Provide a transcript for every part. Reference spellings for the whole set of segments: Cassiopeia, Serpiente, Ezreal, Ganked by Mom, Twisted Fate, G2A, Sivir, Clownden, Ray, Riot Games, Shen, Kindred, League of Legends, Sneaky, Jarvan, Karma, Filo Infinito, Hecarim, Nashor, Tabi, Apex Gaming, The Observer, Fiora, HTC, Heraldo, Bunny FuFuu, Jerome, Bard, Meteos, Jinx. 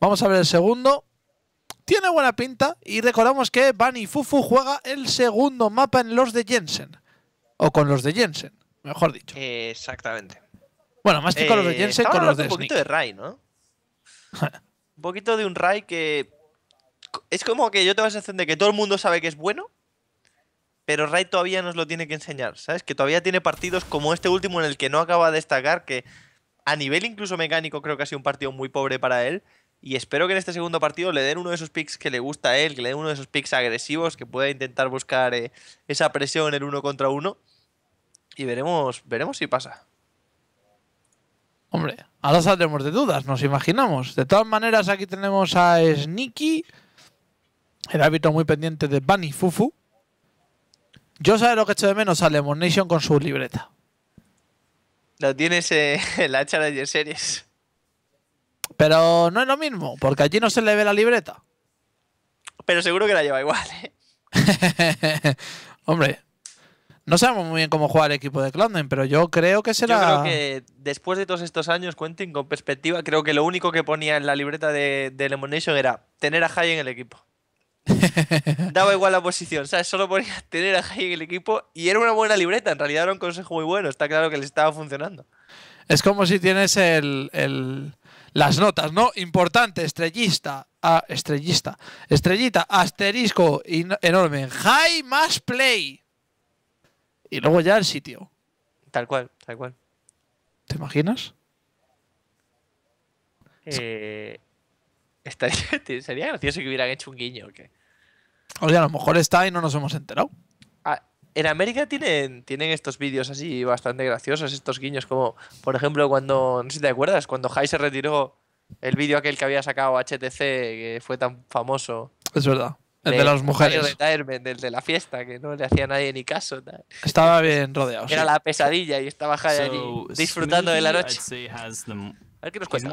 Vamos a ver el segundo. Tiene buena pinta y recordamos que Bunny FuFuu juega el segundo mapa en los de Jensen. O con los de Jensen, mejor dicho. Exactamente. Bueno, más que con los de Jensen, con los de Sneaky. Un poquito de Ray, ¿no? Un poquito de un Ray que... Es como que yo tengo la sensación de que todo el mundo sabe que es bueno, pero Ray todavía nos lo tiene que enseñar, ¿sabes? Que todavía tiene partidos como este último en el que no acaba de destacar, que a nivel incluso mecánico creo que ha sido un partido muy pobre para él. Y espero que en este segundo partido le den uno de esos picks que le gusta a él, que le den uno de esos picks agresivos, que pueda intentar buscar esa presión en el uno contra uno. Y veremos si pasa. Hombre, ahora saldremos de dudas, nos imaginamos. De todas maneras, aquí tenemos a Sneaky, el árbitro muy pendiente de Bunny FuFuu. Yo sabe lo que echo de menos a Lemon Nation con su libreta. Lo tienes en la Challenger Series. Pero no es lo mismo, porque allí no se le ve la libreta. Pero seguro que la lleva igual, ¿eh? Hombre, no sabemos muy bien cómo juega el equipo de Clownden, pero yo creo que será... Yo creo que después de todos estos años, Quentin, con perspectiva, creo que lo único que ponía en la libreta de Lemon Nation era tener a Hai en el equipo. Daba igual la posición, ¿sabes? Solo ponía tener a Hai en el equipo y era una buena libreta. En realidad era un consejo muy bueno, está claro que le estaba funcionando. Es como si tienes las notas, ¿no? Importante, estrellita, asterisco enorme, Hai más play. Y luego ya el sitio. Tal cual, tal cual. ¿Te imaginas? Sería gracioso que hubieran hecho un guiño o qué. O sea, a lo mejor está y no nos hemos enterado. Ah, en América tienen estos vídeos así bastante graciosos, estos guiños, como por ejemplo cuando, no sé si te acuerdas, cuando Hai se retiró, el vídeo aquel que había sacado HTC, que fue tan famoso. Es verdad, el de las mujeres. El de la fiesta, que no le hacía a nadie ni caso. Tal. Estaba bien rodeado. Era la pesadilla y estaba Hai allí disfrutando de la noche. A ver qué nos cuenta.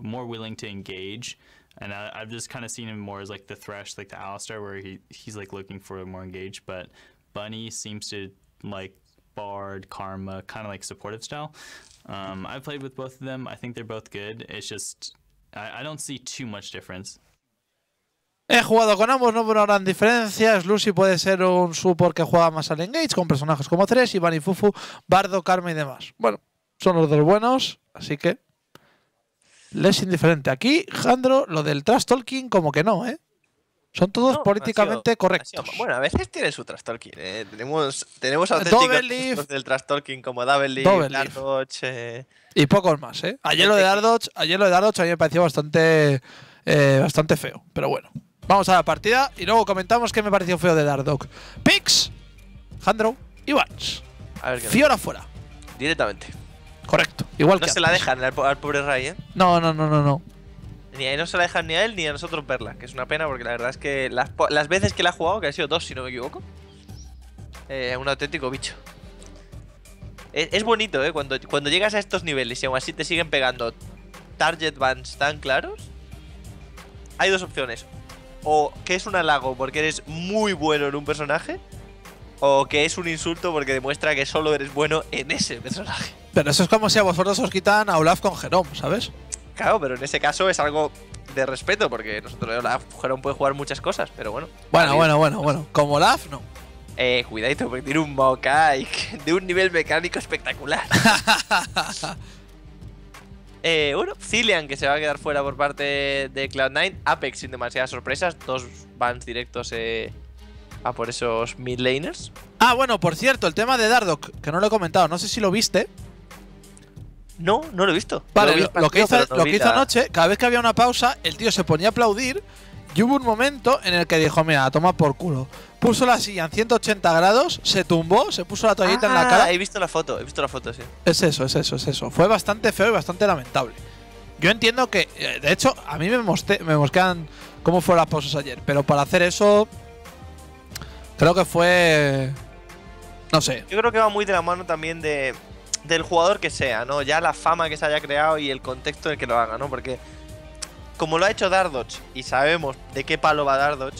More willing to engage, and I've just kind of seen him more as like the Thresh, like the Alistar, where he's like looking for more engage. But Bunny seems to like Bard, Karma, kind of like supportive style. I've played with both of them. I think they're both good. It's just I don't see too much difference. He jugado con ambos, no una gran diferencia. Lucy puede ser un support que juega más al engage con personajes como Thresh y Bunny FuFuu, Bardo, Karma y demás. Bueno, son los dos buenos, así que. Le es indiferente. Aquí, Jandro, lo del trash talking como que no, ¿eh? Son todos políticamente correctos. Bueno, a veces tienen su trash talking, ¿eh? Tenemos auténticos del trash talking como Double Leaf, Dardoch... Y pocos más, ¿eh? Ayer lo de Dardoch a mí me pareció bastante feo. Pero bueno, vamos a la partida y luego comentamos qué me pareció feo de Dardoch. Picks, Jandro y Vance. Fiora fuera. Directamente. Correcto. Igual no que se antes. La dejan al pobre Ray, ¿eh? No. Ni ahí no se la dejan ni a él ni a nosotros verla, que es una pena porque la verdad es que las veces que la ha jugado, que han sido dos si no me equivoco, un auténtico bicho. Es bonito, ¿eh? Cuando llegas a estos niveles y aún así te siguen pegando target bans tan claros, hay dos opciones. O que es un halago porque eres muy bueno en un personaje, o que es un insulto porque demuestra que solo eres bueno en ese personaje. Pero eso es como si a vosotros os quitan a Olaf con Jerome, ¿sabes? Claro, pero en ese caso es algo de respeto, porque nosotros Olaf, Jerome puede jugar muchas cosas, pero bueno. Bueno. Como Olaf, no. Cuidadito, porque tiene un Maokai de un nivel mecánico espectacular. Bueno, Cillian, que se va a quedar fuera por parte de Cloud9. Apex, sin demasiadas sorpresas. Dos bans directos a por esos midlaners. Ah, bueno, por cierto, el tema de Dardoch, que no lo he comentado. No sé si lo viste. No lo he visto. Vale, lo que hizo anoche, cada vez que había una pausa, el tío se ponía a aplaudir y hubo un momento en el que dijo, mira, toma por culo. Puso la silla en 180 grados, se tumbó, se puso la toallita en la cara. He visto la foto, sí. Es eso. Fue bastante feo y bastante lamentable. Yo entiendo que, de hecho, a mí me mosquean cómo fueron las pausas ayer, pero para hacer eso, creo que fue... No sé. Yo creo que va muy de la mano también del jugador que sea, ¿no? Ya la fama que se haya creado y el contexto en el que lo haga, ¿no? Porque como lo ha hecho Dardoch y sabemos de qué palo va Dardoch,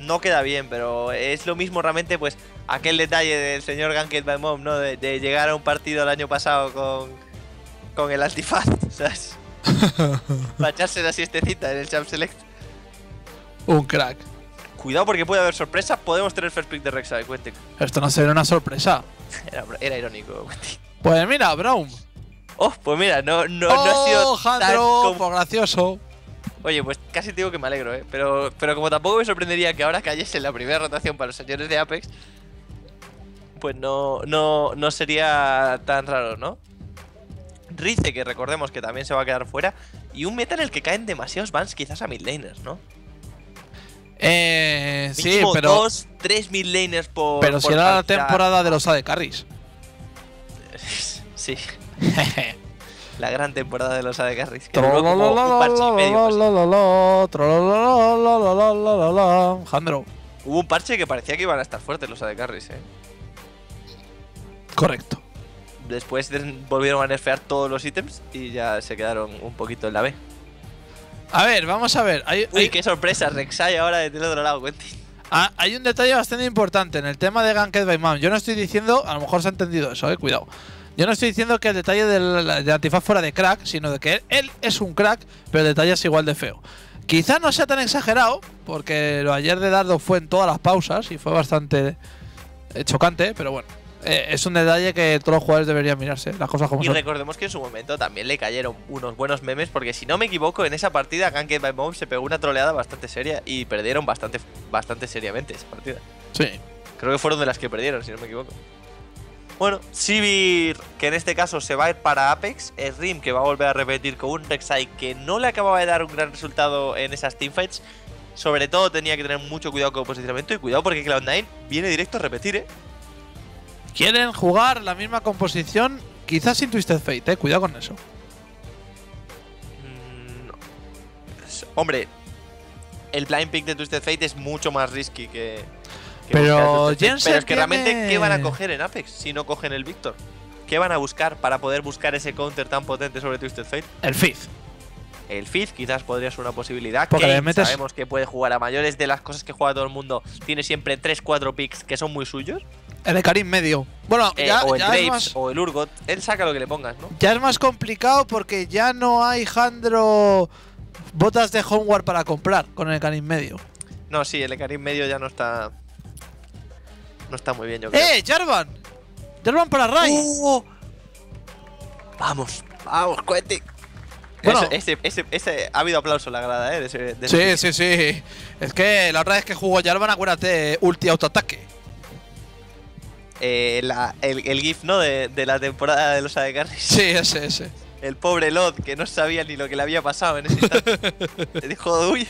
no queda bien, pero es lo mismo realmente pues aquel detalle del señor Ganked by Mom, ¿no? De llegar a un partido el año pasado con el antifaz, ¿sabes? Para echarse la siestecita en el champ select. Un crack. Cuidado porque puede haber sorpresa. Podemos tener first pick de Rek'Sai, Quentin. Esto no sería una sorpresa. Era irónico, Quentin. Pues mira, Braum. Oh, pues mira, no ha sido Jandro, tan gracioso. Oye, pues casi digo que me alegro, ¿eh? Pero como tampoco me sorprendería que ahora cayese en la primera rotación para los señores de Apex, pues no sería tan raro, ¿no? Rice, que recordemos que también se va a quedar fuera, y un meta en el que caen demasiados bans quizás a midlaners, ¿no? Sí, pero… 2, 3 midlaners por… Pero si era la temporada de los AD Carries. Sí. La gran temporada de los AD Carries. Jandro. Hubo un parche que parecía que iban a estar fuertes los AD Carries, ¿eh? Correcto. Después volvieron a nerfear todos los ítems y ya se quedaron un poquito en la B. A ver, vamos a ver. Uy, qué sorpresa, Rek'Sai ahora del otro lado, Quentin. Ah, hay un detalle bastante importante en el tema de Ganked by Mom. Yo no estoy diciendo, a lo mejor se ha entendido eso, cuidado. Yo no estoy diciendo que el detalle del antifaz fuera de crack, sino de que él es un crack, pero el detalle es igual de feo. Quizás no sea tan exagerado, porque lo ayer de Dardo fue en todas las pausas y fue bastante chocante, pero bueno. Es un detalle que todos los jugadores deberían mirarse, las cosas como son. Y recordemos que en su momento también le cayeron unos buenos memes, porque si no me equivoco, en esa partida Ganked by Mom se pegó una troleada bastante seria y perdieron bastante seriamente esa partida. Sí. Creo que fueron de las que perdieron, si no me equivoco. Bueno, Sivir, que en este caso se va a ir para Apex, Rim, que va a volver a repetir con un Rek'Sai que no le acababa de dar un gran resultado en esas teamfights. Sobre todo tenía que tener mucho cuidado con el posicionamiento y cuidado porque Cloud9 viene directo a repetir, Quieren jugar la misma composición, quizás sin Twisted Fate, cuidado con eso. No. Hombre, el blind pick de Twisted Fate es mucho más risky que pero Jensen. Pero es que realmente, ¿qué van a coger en Apex si no cogen el Victor? ¿Qué van a buscar para poder buscar ese counter tan potente sobre Twisted Fate? El Fizz. El Fizz quizás podría ser una posibilidad. Porque Kayn, sabemos que puede jugar a mayores de las cosas que juega todo el mundo. Tiene siempre 3-4 picks que son muy suyos. El Hecarim medio. Bueno, ya, o el ya Drapes, es más, o el Urgot. Él saca lo que le pongas, ¿no? Ya es más complicado porque ya no hay, Jandro, botas de homeward para comprar con el Hecarim medio. No, sí, el Hecarim medio ya no está… No está muy bien, yo creo. ¡Eh, Jarvan! ¡Jarvan para Ray! Vamos, vamos, Quentin. Bueno, ha habido aplauso en la grada, ¿eh? Sí. Es que la otra vez que jugó Jarvan, acuérdate, ulti autoataque. El GIF, ¿no? De la temporada de los AD Carries. Sí, ese. El pobre Lot, que no sabía ni lo que le había pasado en ese instante. Le dijo, uy,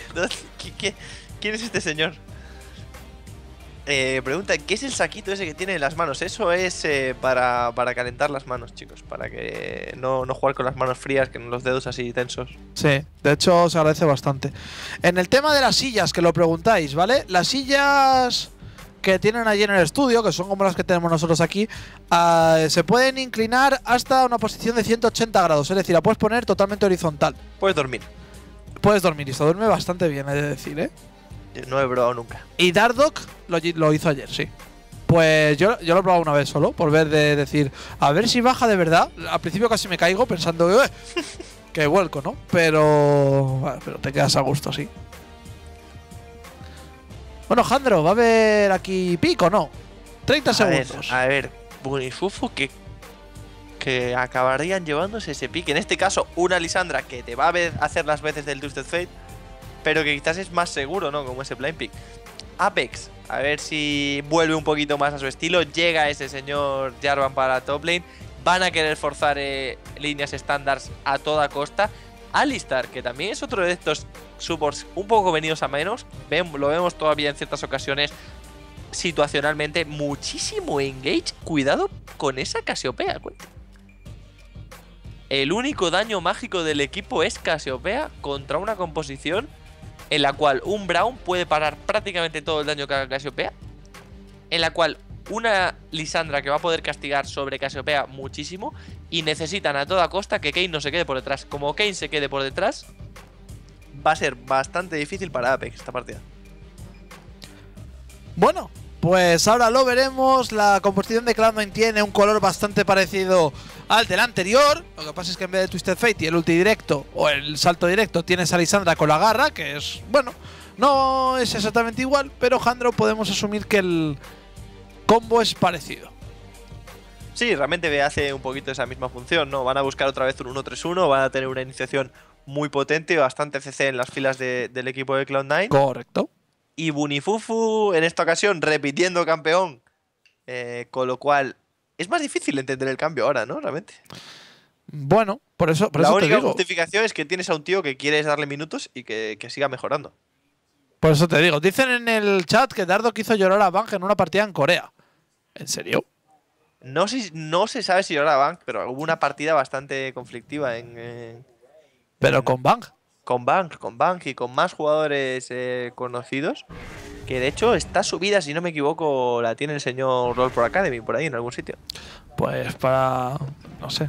¿quién es este señor? Pregunta, ¿qué es el saquito ese que tiene en las manos? Eso es para calentar las manos, chicos. Para que no jugar con las manos frías, que con los dedos así tensos. Sí, de hecho se agradece bastante. En el tema de las sillas, que lo preguntáis, ¿vale? Las sillas que tienen allí en el estudio, que son como las que tenemos nosotros aquí, se pueden inclinar hasta una posición de 180 grados. Es decir, la puedes poner totalmente horizontal. Puedes dormir. Puedes dormir y se duerme bastante bien, he de decir, No he probado nunca. Y Dardoch lo hizo ayer, sí. Pues yo lo he probado una vez solo, por ver de decir, a ver si baja de verdad. Al principio casi me caigo pensando, que vuelco, ¿no? Pero te quedas a gusto, sí. Bueno, Jandro, ¿va a haber aquí pico, no? 30 segundos. A ver, Bunny FuFuu que acabarían llevándose ese pique. En este caso, una Lissandra que te va a hacer las veces del Twisted Fate. Pero que quizás es más seguro, ¿no? Como ese blind pick. Apex, a ver si vuelve un poquito más a su estilo. Llega ese señor Jarvan para top lane. Van a querer forzar líneas estándar a toda costa. Alistar, que también es otro de estos supports un poco venidos a menos. Lo vemos todavía en ciertas ocasiones situacionalmente. Muchísimo engage. Cuidado con esa Cassiopeia, cuenta. El único daño mágico del equipo es Cassiopeia contra una composición en la cual un Braum puede parar prácticamente todo el daño que haga Cassiopeia, en la cual una Lissandra que va a poder castigar sobre Cassiopeia muchísimo, y necesitan a toda costa que Kayn no se quede por detrás. Como Kayn se quede por detrás, va a ser bastante difícil para Apex esta partida. Bueno, Pues ahora lo veremos. La composición de Cloud9 tiene un color bastante parecido al del anterior. Lo que pasa es que en vez de Twisted Fate y el ulti directo o el salto directo, tienes a Lissandra con la garra, que es, bueno, no es exactamente igual, pero Jandro podemos asumir que el combo es parecido. Sí, realmente hace un poquito esa misma función, ¿no? Van a buscar otra vez un 1-3-1, van a tener una iniciación muy potente y bastante CC en las filas del equipo de Cloud9. Correcto. Y Bunny FuFuu, en esta ocasión, repitiendo campeón, con lo cual es más difícil entender el cambio ahora, ¿no? Realmente. Bueno, por eso te digo. La única justificación es que tienes a un tío que quieres darle minutos y que siga mejorando. Por eso te digo. Dicen en el chat que Dardoch hizo llorar a Bang en una partida en Corea. ¿En serio? No se sabe si llorar a Bang, pero hubo una partida bastante conflictiva en… ¿Pero con Bang? Con Bang y con más jugadores conocidos, que de hecho está subida, si no me equivoco, la tiene el señor Roll Pro Academy por ahí en algún sitio. Pues para… no sé.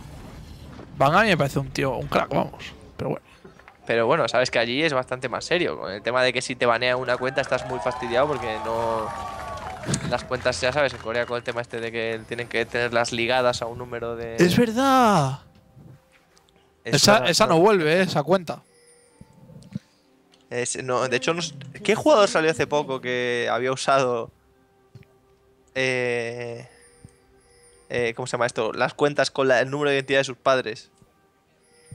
Bang a mí me parece un tío, un crack, vamos, pero bueno. Pero bueno, sabes que allí es bastante más serio, con el tema de que si te banea una cuenta estás muy fastidiado porque no… Las cuentas, ya sabes, en Corea con el tema este de que tienen que tenerlas ligadas a un número de… ¡Es verdad! Esa no vuelve, esa cuenta. No, de hecho, ¿qué jugador salió hace poco que había usado ¿cómo se llama esto? Las cuentas con el número de identidad de sus padres,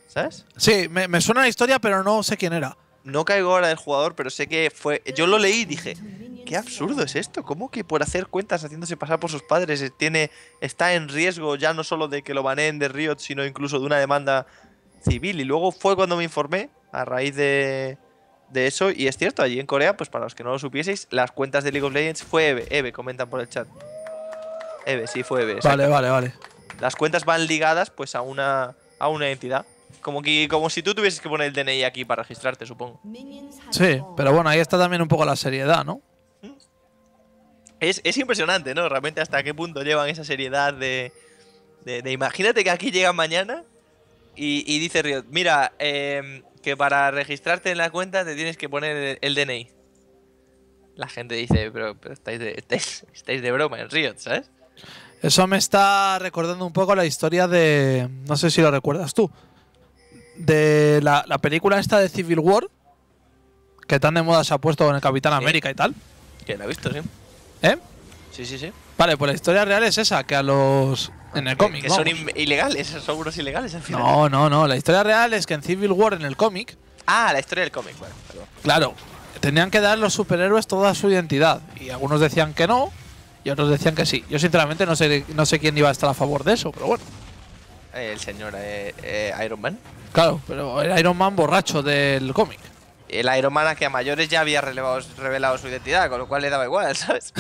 ¿sabes? Sí, me suena la historia, pero no sé quién era. No caigo ahora del jugador, pero sé que fue… Yo lo leí y dije, qué absurdo es esto. ¿Cómo que por hacer cuentas haciéndose pasar por sus padres está en riesgo ya no solo de que lo baneen de Riot, sino incluso de una demanda civil? Y luego fue cuando me informé a raíz de eso, y es cierto, allí en Corea, pues para los que no lo supieseis, las cuentas de League of Legends fue EVE, comentan por el chat. EVE, sí, fue EVE. Vale. Las cuentas van ligadas pues a una entidad. Como si tú tuvieses que poner el DNI aquí para registrarte, supongo. Sí, pero bueno, ahí está también un poco la seriedad, ¿no? Es impresionante, ¿no? Realmente hasta qué punto llevan esa seriedad de imagínate que aquí llega mañana y dice Riot, mira, que para registrarte en la cuenta te tienes que poner el DNI. La gente dice, pero estáis de broma en Riot, ¿sabes? Eso me está recordando un poco la historia de… No sé si lo recuerdas tú. De la película esta de Civil War, que tan de moda se ha puesto con el Capitán América y tal. Que la he visto, sí. ¿Eh? Sí. Vale, pues la historia real es esa, que a los… En el cómic, ¿no? Que son ilegales, son unos ilegales al final. No. La historia real es que en Civil War, en el cómic… Ah, la historia del cómic, bueno, perdón. Claro. Tenían que dar los superhéroes toda su identidad. Y algunos decían que no, y otros decían que sí. Yo sinceramente no sé quién iba a estar a favor de eso, pero bueno. El señor Iron Man. Claro, pero el Iron Man borracho del cómic. El Iron Man a que a mayores ya había revelado su identidad, con lo cual le daba igual, ¿sabes?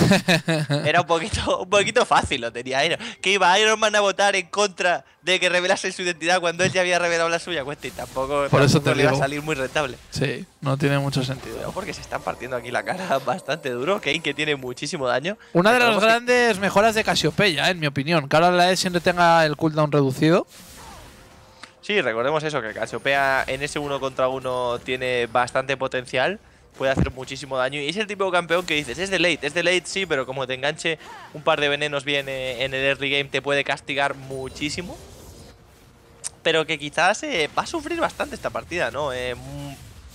Era un poquito fácil, lo tenía Iron. Que iba Iron Man a votar en contra de que revelase su identidad cuando él ya había revelado la suya, Quentin. Tampoco le iba a salir muy rentable. Sí, no tiene mucho sentido. Pero porque se están partiendo aquí la cara bastante duro. Kayn, que tiene muchísimo daño. Una de las grandes mejoras de Cassiopeia, en mi opinión. Que ahora la E siempre tenga el cooldown reducido. Sí, recordemos eso, que Cassiopeia en ese 1 contra 1 tiene bastante potencial, puede hacer muchísimo daño y es el tipo de campeón que dices, es de late, sí, pero como te enganche un par de venenos bien en el early game te puede castigar muchísimo, pero que quizás va a sufrir bastante esta partida, ¿no?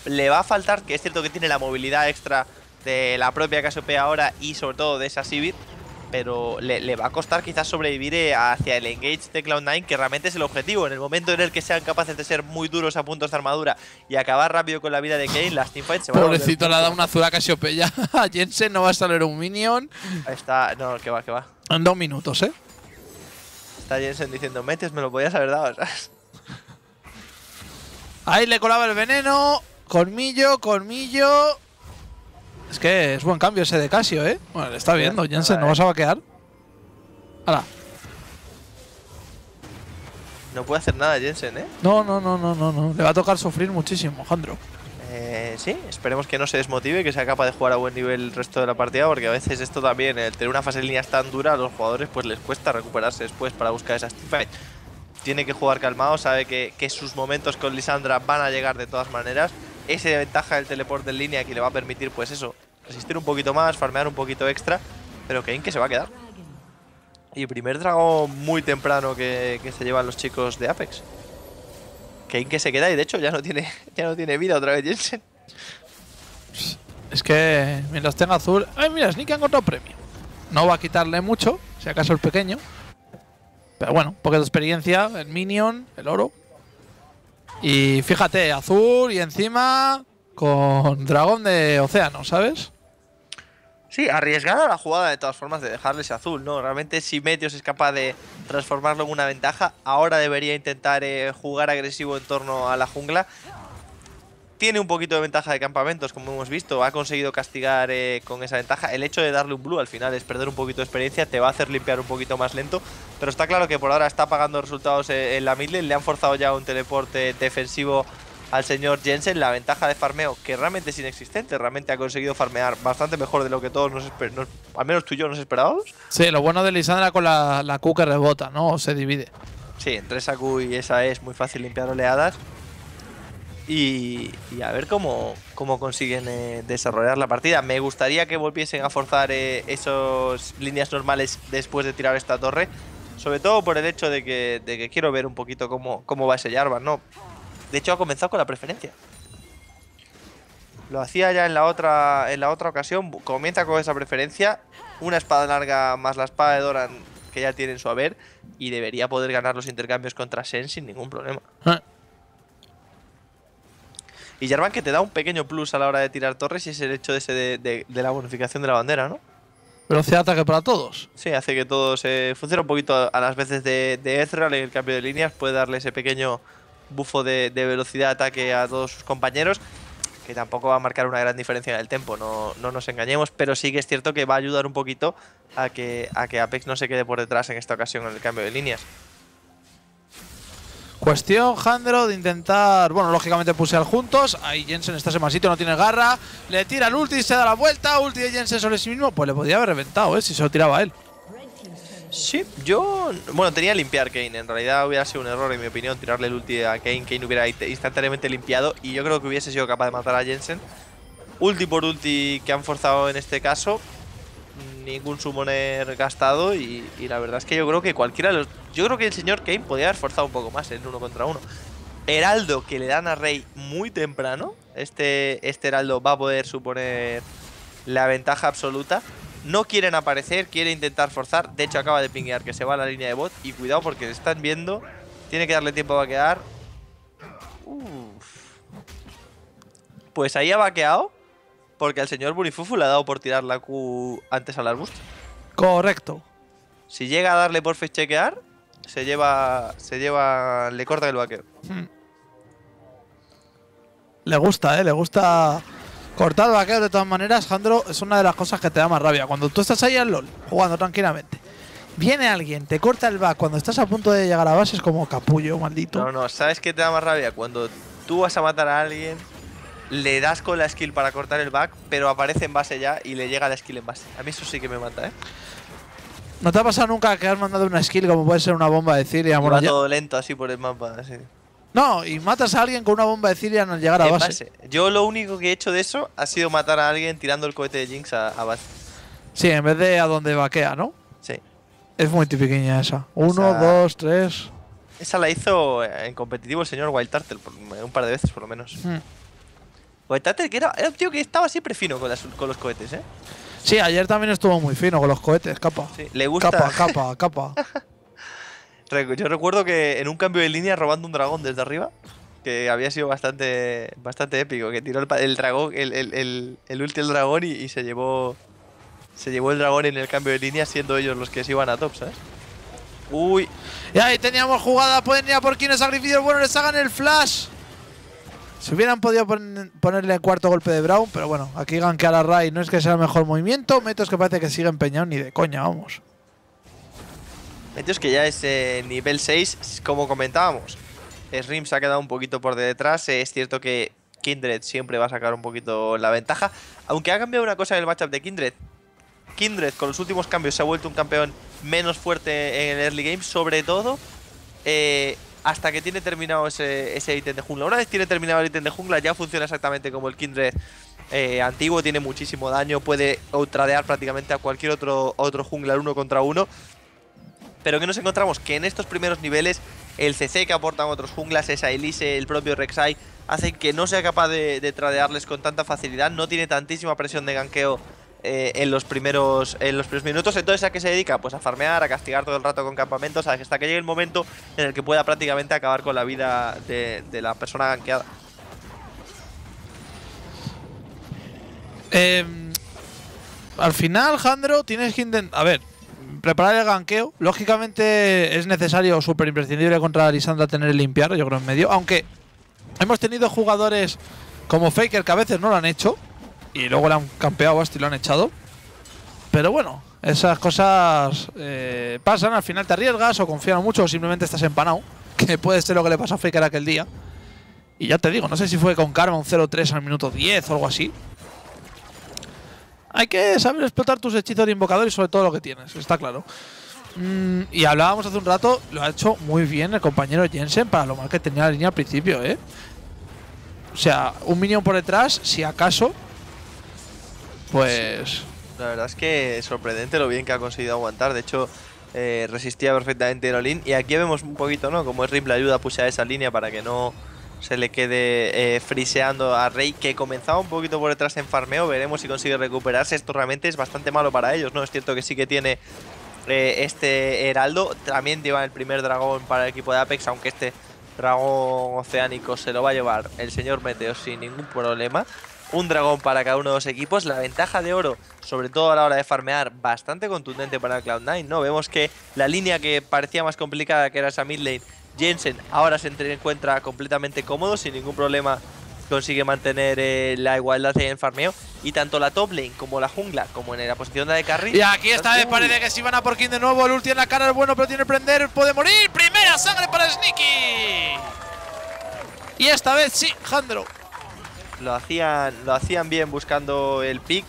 Le va a faltar, que es cierto que tiene la movilidad extra de la propia Cassiopeia ahora y sobre todo de esa Sivir, pero le va a costar quizás sobrevivir hacia el engage de Cloud9, que realmente es el objetivo. En el momento en el que sean capaces de ser muy duros a puntos de armadura y acabar rápido con la vida de Kayn, las teamfights se van a… Pobrecito, le ha dado una zura Cassiopeia. A Jensen no va a salir un minion. Está… No, que va. En 2 minutos, ¿eh? Está Jensen diciendo, metes, me lo podías haber dado, ¿sabes? Ahí le colaba el veneno. Colmillo… Es que es buen cambio ese de Cassio, ¿eh? Bueno, le está viendo. Jensen, ¿no vas a vaquear? ¡Hala! No puede hacer nada Jensen, ¿eh? No. Le va a tocar sufrir muchísimo, Jandro. Sí, esperemos que no se desmotive, que sea capaz de jugar a buen nivel el resto de la partida, porque a veces esto también, el tener una fase de líneas tan dura, a los jugadores pues les cuesta recuperarse después para buscar esas teamfights. Tiene que jugar calmado, sabe que sus momentos con Lissandra van a llegar de todas maneras. Esa ventaja del teleport en línea que le va a permitir, pues eso, resistir un poquito más, farmear un poquito extra Pero Kayn que se va a quedar. Y primer dragón muy temprano que se llevan los chicos de Apex. Kayn que se queda y de hecho ya no tiene vida otra vez Jensen. Es que mientras tenga azul… ¡Ay, mira! Sneaky ha encontrado premio. No va a quitarle mucho, si acaso el pequeño. Pero bueno, poca experiencia, el minion, el oro. Y fíjate, azul y encima con dragón de océano, ¿sabes? Sí, arriesgada la jugada de todas formas de dejarle ese azul, ¿no? Realmente si Meteos es capaz de transformarlo en una ventaja, ahora debería intentar jugar agresivo en torno a la jungla. Tiene un poquito de ventaja de campamentos, como hemos visto. Ha conseguido castigar con esa ventaja. El hecho de darle un blue al final es perder un poquito de experiencia. Te va a hacer limpiar un poquito más lento. Pero está claro que por ahora está pagando resultados en la midlane. Le han forzado ya un teleporte defensivo al señor Jensen. La ventaja de farmeo, que realmente es inexistente. Realmente ha conseguido farmear bastante mejor de lo que todos nos al menos tú y yo nos esperábamos. Sí, lo bueno de Lissandra con la Q que rebota, ¿no? O se divide. Sí, entre esa Q y esa es muy fácil limpiar oleadas. Y a ver cómo consiguen desarrollar la partida. Me gustaría que volviesen a forzar esas líneas normales después de tirar esta torre. Sobre todo por el hecho de que quiero ver un poquito cómo va ese Jarvan, ¿no? De hecho ha comenzado con la preferencia. Lo hacía ya en la otra ocasión. Comienza con esa preferencia. Una espada larga más la espada de Doran que ya tiene en su haber. Y debería poder ganar los intercambios contra Shen sin ningún problema. Y Jarvan que te da un pequeño plus a la hora de tirar torres y es el hecho ese de la bonificación de la bandera, ¿no? Velocidad de ataque para todos. Sí, hace que todos funcione un poquito a las veces de Ezreal en el cambio de líneas. Puede darle ese pequeño bufo de velocidad de ataque a todos sus compañeros, que tampoco va a marcar una gran diferencia en el tempo, no nos engañemos. Pero sí que es cierto que va a ayudar un poquito a que Apex no se quede por detrás en esta ocasión en el cambio de líneas. Cuestión, Jandro, de intentar… Bueno, lógicamente pusear juntos. Ahí Jensen está ese masito, no tiene garra. Le tira el ulti, se da la vuelta. Ulti de Jensen sobre sí mismo. Pues le podía haber reventado, si se lo tiraba a él. Sí, yo… Bueno, tenía que limpiar Kayn. En realidad hubiera sido un error, en mi opinión, tirarle el ulti a Kayn. Kayn hubiera instantáneamente limpiado y yo creo que hubiese sido capaz de matar a Jensen. Ulti por ulti que han forzado en este caso. Ningún summoner gastado y la verdad es que yo creo que cualquiera de los… Yo creo que el señor Kayn podía haber forzado un poco más en uno contra uno. Heraldo que le dan a Ray muy temprano. Este Heraldo va a poder suponer la ventaja absoluta. No quieren aparecer, quiere intentar forzar. De hecho acaba de pinguear que se va a la línea de bot. Y cuidado porque le están viendo. Tiene que darle tiempo a vaquear. Pues ahí ha vaqueado. Porque al señor Bunny FuFuu le ha dado por tirar la Q antes al arbusto. Correcto. Si llega a darle por face chequear, se lleva, le corta el vaqueo. Le gusta, le gusta cortar el vaqueo de todas maneras. Jandro, es una de las cosas que te da más rabia. Cuando tú estás ahí al LoL, jugando tranquilamente, viene alguien, te corta el back cuando estás a punto de llegar a base, es como capullo, maldito. No, ¿sabes qué te da más rabia? Cuando tú vas a matar a alguien… Le das con la skill para cortar el back, pero aparece en base ya y le llega la skill en base. A mí eso sí que me mata, ¿No te ha pasado nunca que has mandado una skill como puede ser una bomba de Cilia? Va todo lento así por el mapa, así. No, y matas a alguien con una bomba de Cilia al llegar a base. Yo lo único que he hecho de eso ha sido matar a alguien tirando el cohete de Jinx a base. Sí, en vez de a donde vaquea, ¿no? Sí. Es muy tipiqueña esa. Uno, dos, tres… Esa la hizo en competitivo el señor Wild Turtle, un par de veces por lo menos. Que era un tío que estaba siempre fino con los cohetes, Sí, ayer también estuvo muy fino con los cohetes, capa. Sí, le gusta. Capa. Yo recuerdo que en un cambio de línea robando un dragón desde arriba, que había sido bastante épico, que tiró el dragón, el ulti del dragón y se llevó el dragón en el cambio de línea, siendo ellos los que se iban a top, ¿sabes? Uy. Y ahí teníamos jugada, pueden ir a por quienes sacrificios, bueno, les hagan el flash. Si hubieran podido ponerle cuarto golpe de Brown, pero bueno, aquí gankear a Rai no es que sea el mejor movimiento. Meteos que parece que sigue empeñado ni de coña, vamos. Meteos que ya es nivel 6, como comentábamos. Srim se ha quedado un poquito por detrás. Es cierto que Kindred siempre va a sacar un poquito la ventaja. Aunque ha cambiado una cosa en el matchup de Kindred. Kindred con los últimos cambios se ha vuelto un campeón menos fuerte en el early game, sobre todo… hasta que tiene terminado ese ítem de jungla. Una vez tiene terminado el ítem de jungla ya funciona exactamente como el Kindred antiguo, tiene muchísimo daño, puede outradear prácticamente a cualquier otro junglar 1 contra 1. Pero ¿qué nos encontramos? Que en estos primeros niveles el CC que aportan otros junglas, esa Elise, el propio Rek'Sai, hacen que no sea capaz de tradearles con tanta facilidad. No tiene tantísima presión de ganqueo en los primeros minutos. Entonces, ¿a qué se dedica? Pues a farmear, a castigar todo el rato con campamentos, hasta que llegue el momento en el que pueda prácticamente acabar con la vida de la persona ganqueada. Al final, Jandro, tienes que intentar... A ver, preparar el ganqueo. Lógicamente es necesario, súper imprescindible contra Lissandra tener el limpiar, yo creo, en medio. Aunque hemos tenido jugadores como Faker que a veces no lo han hecho y luego lo han campeado hasta y lo han echado. Pero bueno, esas cosas pasan. Al final te arriesgas o confías mucho o simplemente estás empanado, que puede ser lo que le pasó a Faker aquel día. Y ya te digo, no sé si fue con Karma un 0-3 al minuto 10 o algo así. Hay que saber explotar tus hechizos de invocador y sobre todo lo que tienes, está claro. Y hablábamos hace un rato, lo ha hecho muy bien el compañero Jensen para lo mal que tenía la línea al principio, ¿eh? O sea, un minion por detrás, si acaso, pues… Sí. La verdad es que es sorprendente lo bien que ha conseguido aguantar, de hecho… resistía perfectamente el all-in y aquí vemos un poquito, ¿no? Como es Rip le ayuda a pushar esa línea para que no… se le quede friseando a Ray, que comenzaba un poquito por detrás en farmeo. Veremos si consigue recuperarse. Esto realmente es bastante malo para ellos, ¿no? Es cierto que sí que tiene este Heraldo. También lleva el primer dragón para el equipo de Apex, aunque este dragón oceánico se lo va a llevar el señor Meteo sin ningún problema. Un dragón para cada uno de los equipos. La ventaja de oro, sobre todo a la hora de farmear, bastante contundente para Cloud9, ¿no? Vemos que la línea que parecía más complicada, que era esa mid lane, Jensen ahora se encuentra completamente cómodo, sin ningún problema consigue mantener la igualdad en farmeo. Y tanto la top lane como la jungla, como en la posición de carry… Y aquí esta vez parece que si van a por King de nuevo, el ulti en la cara es bueno, pero tiene que prender, puede morir. ¡Primera sangre para Sneaky! Y esta vez sí, Jandro. Lo hacían bien buscando el pick,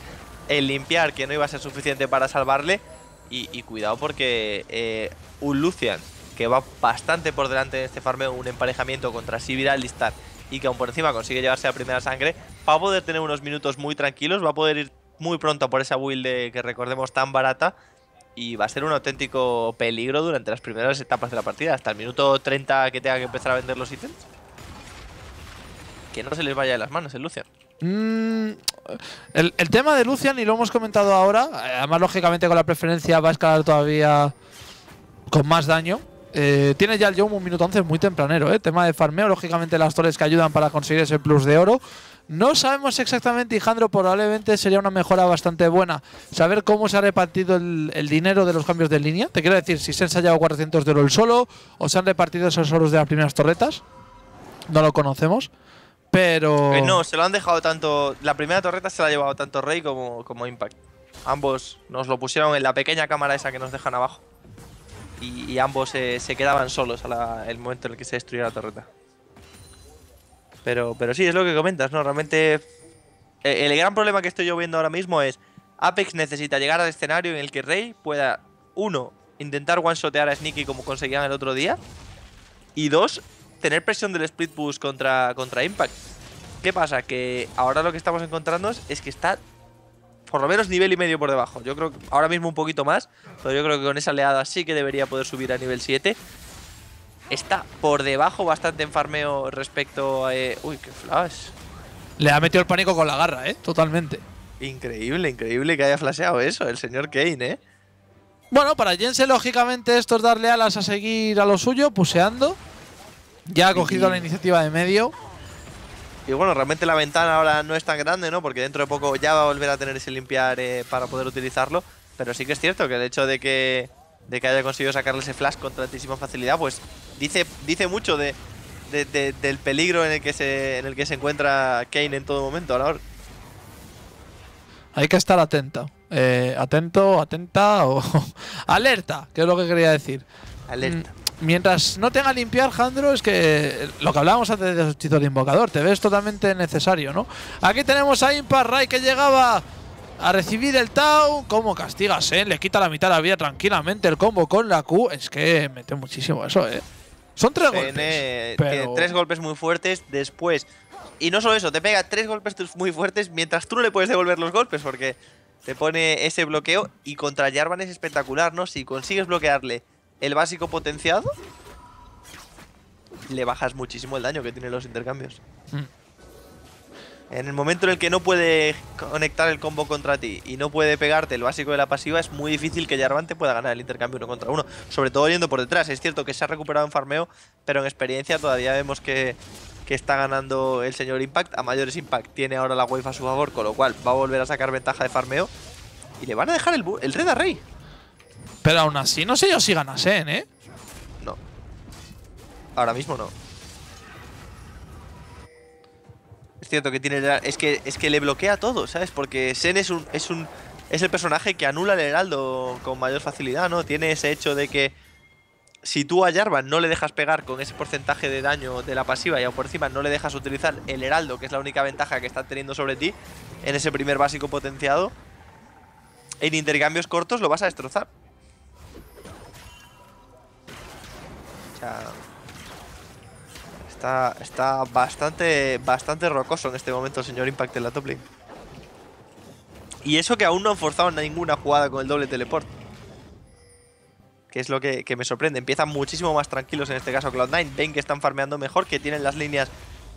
el limpiar que no iba a ser suficiente para salvarle. Y cuidado porque un Lucian… que va bastante por delante de este farmeo, un emparejamiento contra Sivir, Alistar, y que aún por encima consigue llevarse la primera sangre, va a poder tener unos minutos muy tranquilos, va a poder ir muy pronto por esa build que recordemos tan barata, y va a ser un auténtico peligro durante las primeras etapas de la partida, hasta el minuto 30 que tenga que empezar a vender los ítems. Que no se les vaya de las manos el Lucian. El tema de Lucian, y lo hemos comentado ahora, además lógicamente con la preferencia va a escalar todavía con más daño. Tiene ya el Yom un minuto 11, muy tempranero, ¿eh? Tema de farmeo, lógicamente las torres que ayudan para conseguir ese plus de oro. No sabemos exactamente, Jandro, probablemente sería una mejora bastante buena saber cómo se ha repartido el dinero de los cambios de línea. Te quiero decir, si se han ensayado 400 de oro el solo o se han repartido esos oros de las primeras torretas. No lo conocemos, pero… no, se lo han dejado tanto… La primera torreta se la ha llevado tanto Rey como Impact. Ambos nos lo pusieron en la pequeña cámara esa que nos dejan abajo. Y ambos se quedaban solos al momento en el que se destruyó la torreta. Pero sí, es lo que comentas, ¿no? Realmente el gran problema que estoy yo viendo ahora mismo es Apex necesita llegar al escenario en el que Rey pueda, uno, intentar one-shotear a Sneaky como conseguían el otro día, y dos, tener presión del split push contra Impact. ¿Qué pasa? Que ahora lo que estamos encontrando es que está... por lo menos nivel y medio por debajo. Yo creo que ahora mismo un poquito más, pero yo creo que con esa oleada sí que debería poder subir a nivel 7. Está por debajo bastante en farmeo respecto a… Uy, qué flash. Le ha metido el pánico con la garra, ¿eh? Totalmente. Increíble, increíble que haya flasheado eso el señor Kayn, ¿eh? Bueno, para Jensen, lógicamente, esto es darle alas a seguir a lo suyo, puseando. Ya ha cogido la iniciativa de medio. Y bueno, realmente la ventana ahora no es tan grande, ¿no? Porque dentro de poco ya va a volver a tener ese limpiar para poder utilizarlo. Pero sí que es cierto que el hecho de que haya conseguido sacarle ese flash con tantísima facilidad, pues dice mucho del peligro en el que se encuentra Kayn en todo momento ahora. Hay que estar atenta. Atenta o… alerta, que es lo que quería decir. Alerta. Mientras no tenga limpiar, Jandro, es que lo que hablábamos antes de los hechizos de invocador, te ves totalmente necesario, ¿no? Aquí tenemos a Impact, Ray, que llegaba a recibir el Tau. ¿Cómo castigas, eh? Le quita la mitad de la vida tranquilamente el combo con la Q. Es que mete muchísimo eso, ¿eh? Son tres golpes. Tiene 3 golpes muy fuertes. Después Y no solo eso, te pega 3 golpes muy fuertes mientras tú no le puedes devolver los golpes porque te pone ese bloqueo. Y contra Jarvan es espectacular, ¿no? Si consigues bloquearle el básico potenciado, le bajas muchísimo el daño que tienen los intercambios. En el momento en el que no puede conectar el combo contra ti y no puede pegarte el básico de la pasiva, es muy difícil que Jarvan te pueda ganar el intercambio uno contra uno. Sobre todo yendo por detrás. Es cierto que se ha recuperado en farmeo, pero en experiencia todavía vemos que está ganando el señor Impact. A mayores Impact tiene ahora la wave a su favor, con lo cual va a volver a sacar ventaja de farmeo. Y le van a dejar el red a Rey. Pero aún así, no sé yo si gana Shen, ¿eh? No. Ahora mismo no. Cierto que tiene es que le bloquea todo, ¿sabes? Porque Shen es el personaje que anula el Heraldo con mayor facilidad, ¿no? Tiene ese hecho de que si tú a Jarvan no le dejas pegar con ese porcentaje de daño de la pasiva y aún por encima no le dejas utilizar el Heraldo, que es la única ventaja que está teniendo sobre ti en ese primer básico potenciado, en intercambios cortos lo vas a destrozar. O sea, está bastante rocoso en este momento el señor Impact en la top lane. Y eso que aún no han forzado ninguna jugada con el doble teleport, que es lo que me sorprende. Empiezan muchísimo más tranquilos en este caso Cloud9. Ven que están farmeando mejor, que tienen las líneas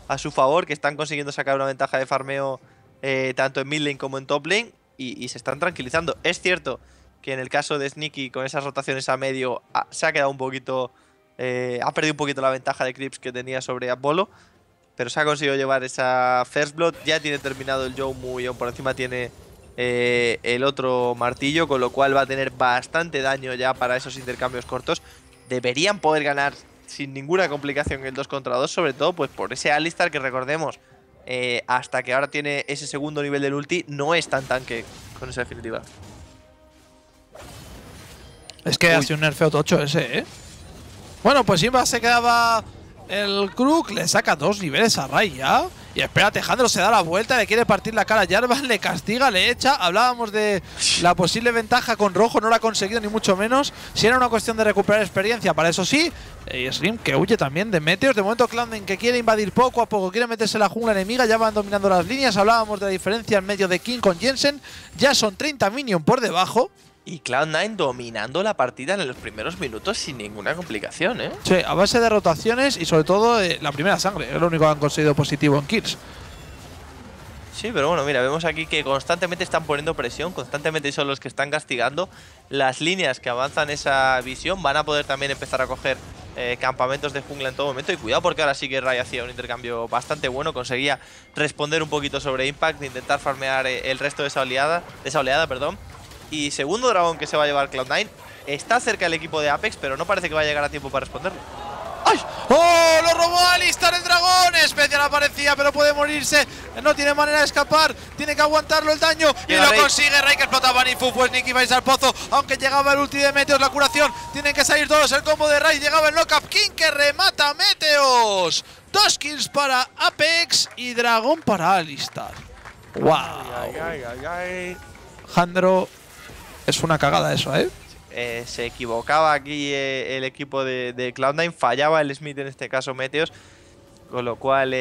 a su favor, que están consiguiendo sacar una ventaja de farmeo tanto en mid lane como en top lane. Y se están tranquilizando. Es cierto que en el caso de Sneaky, con esas rotaciones a medio, se ha quedado un poquito... ha perdido un poquito la ventaja de creeps que tenía sobre Apollo, pero se ha conseguido llevar esa first blood. Ya tiene terminado el Jomu y aún por encima tiene el otro martillo, con lo cual va a tener bastante daño ya para esos intercambios cortos. Deberían poder ganar sin ninguna complicación el 2 contra 2, sobre todo pues por ese Alistar que, recordemos, hasta que ahora tiene ese segundo nivel del ulti, no es tan tanque con esa definitiva. Es que hace un nerfeo tocho ese, ¿eh? Bueno, pues Simba se quedaba el Krug, le saca 2 niveles a Ray ya. Y espérate, Alejandro se da la vuelta, le quiere partir la cara a Jarvan, le castiga, le echa. Hablábamos de la posible ventaja con rojo, no la ha conseguido ni mucho menos. Si era una cuestión de recuperar experiencia, para eso sí. Y Slim que huye también de Meteors. De momento Clownden que quiere invadir poco a poco, quiere meterse en la jungla enemiga, ya van dominando las líneas. Hablábamos de la diferencia en medio de King con Jensen, ya son 30 minions por debajo. Y Cloud9 dominando la partida en los primeros minutos sin ninguna complicación, ¿eh? Sí, a base de rotaciones y sobre todo la primera sangre. Es lo único que han conseguido positivo en kills. Sí, pero bueno, mira, vemos aquí que constantemente están poniendo presión. Constantemente son los que están castigando. Las líneas que avanzan esa visión van a poder también empezar a coger campamentos de jungla en todo momento. Y cuidado, porque ahora sí que Ray hacía un intercambio bastante bueno. Conseguía responder un poquito sobre Impact, intentar farmear el resto de esa oleada, perdón. Y segundo dragón que se va a llevar Cloud9. Está cerca el equipo de Apex, pero no parece que va a llegar a tiempo para responderlo. ¡Ay! ¡Oh! ¡Lo robó Alistar el dragón! Especial aparecía, pero puede morirse. No tiene manera de escapar. Tiene que aguantarlo el daño. Y lo consigue Ray, que explota Bunny FuFuu. Pues Nicky va a ir al pozo. Aunque llegaba el ulti de Meteos, la curación. Tienen que salir todos. El combo de Ray. Llegaba el knockup. King que remata a Meteos. 2 kills para Apex y dragón para Alistar. ¡Wow! Ay, ay, ay, ay. Jandro. Es una cagada eso, ¿eh? Se equivocaba aquí el equipo de Cloud9, fallaba el Smith en este caso Meteos, con lo cual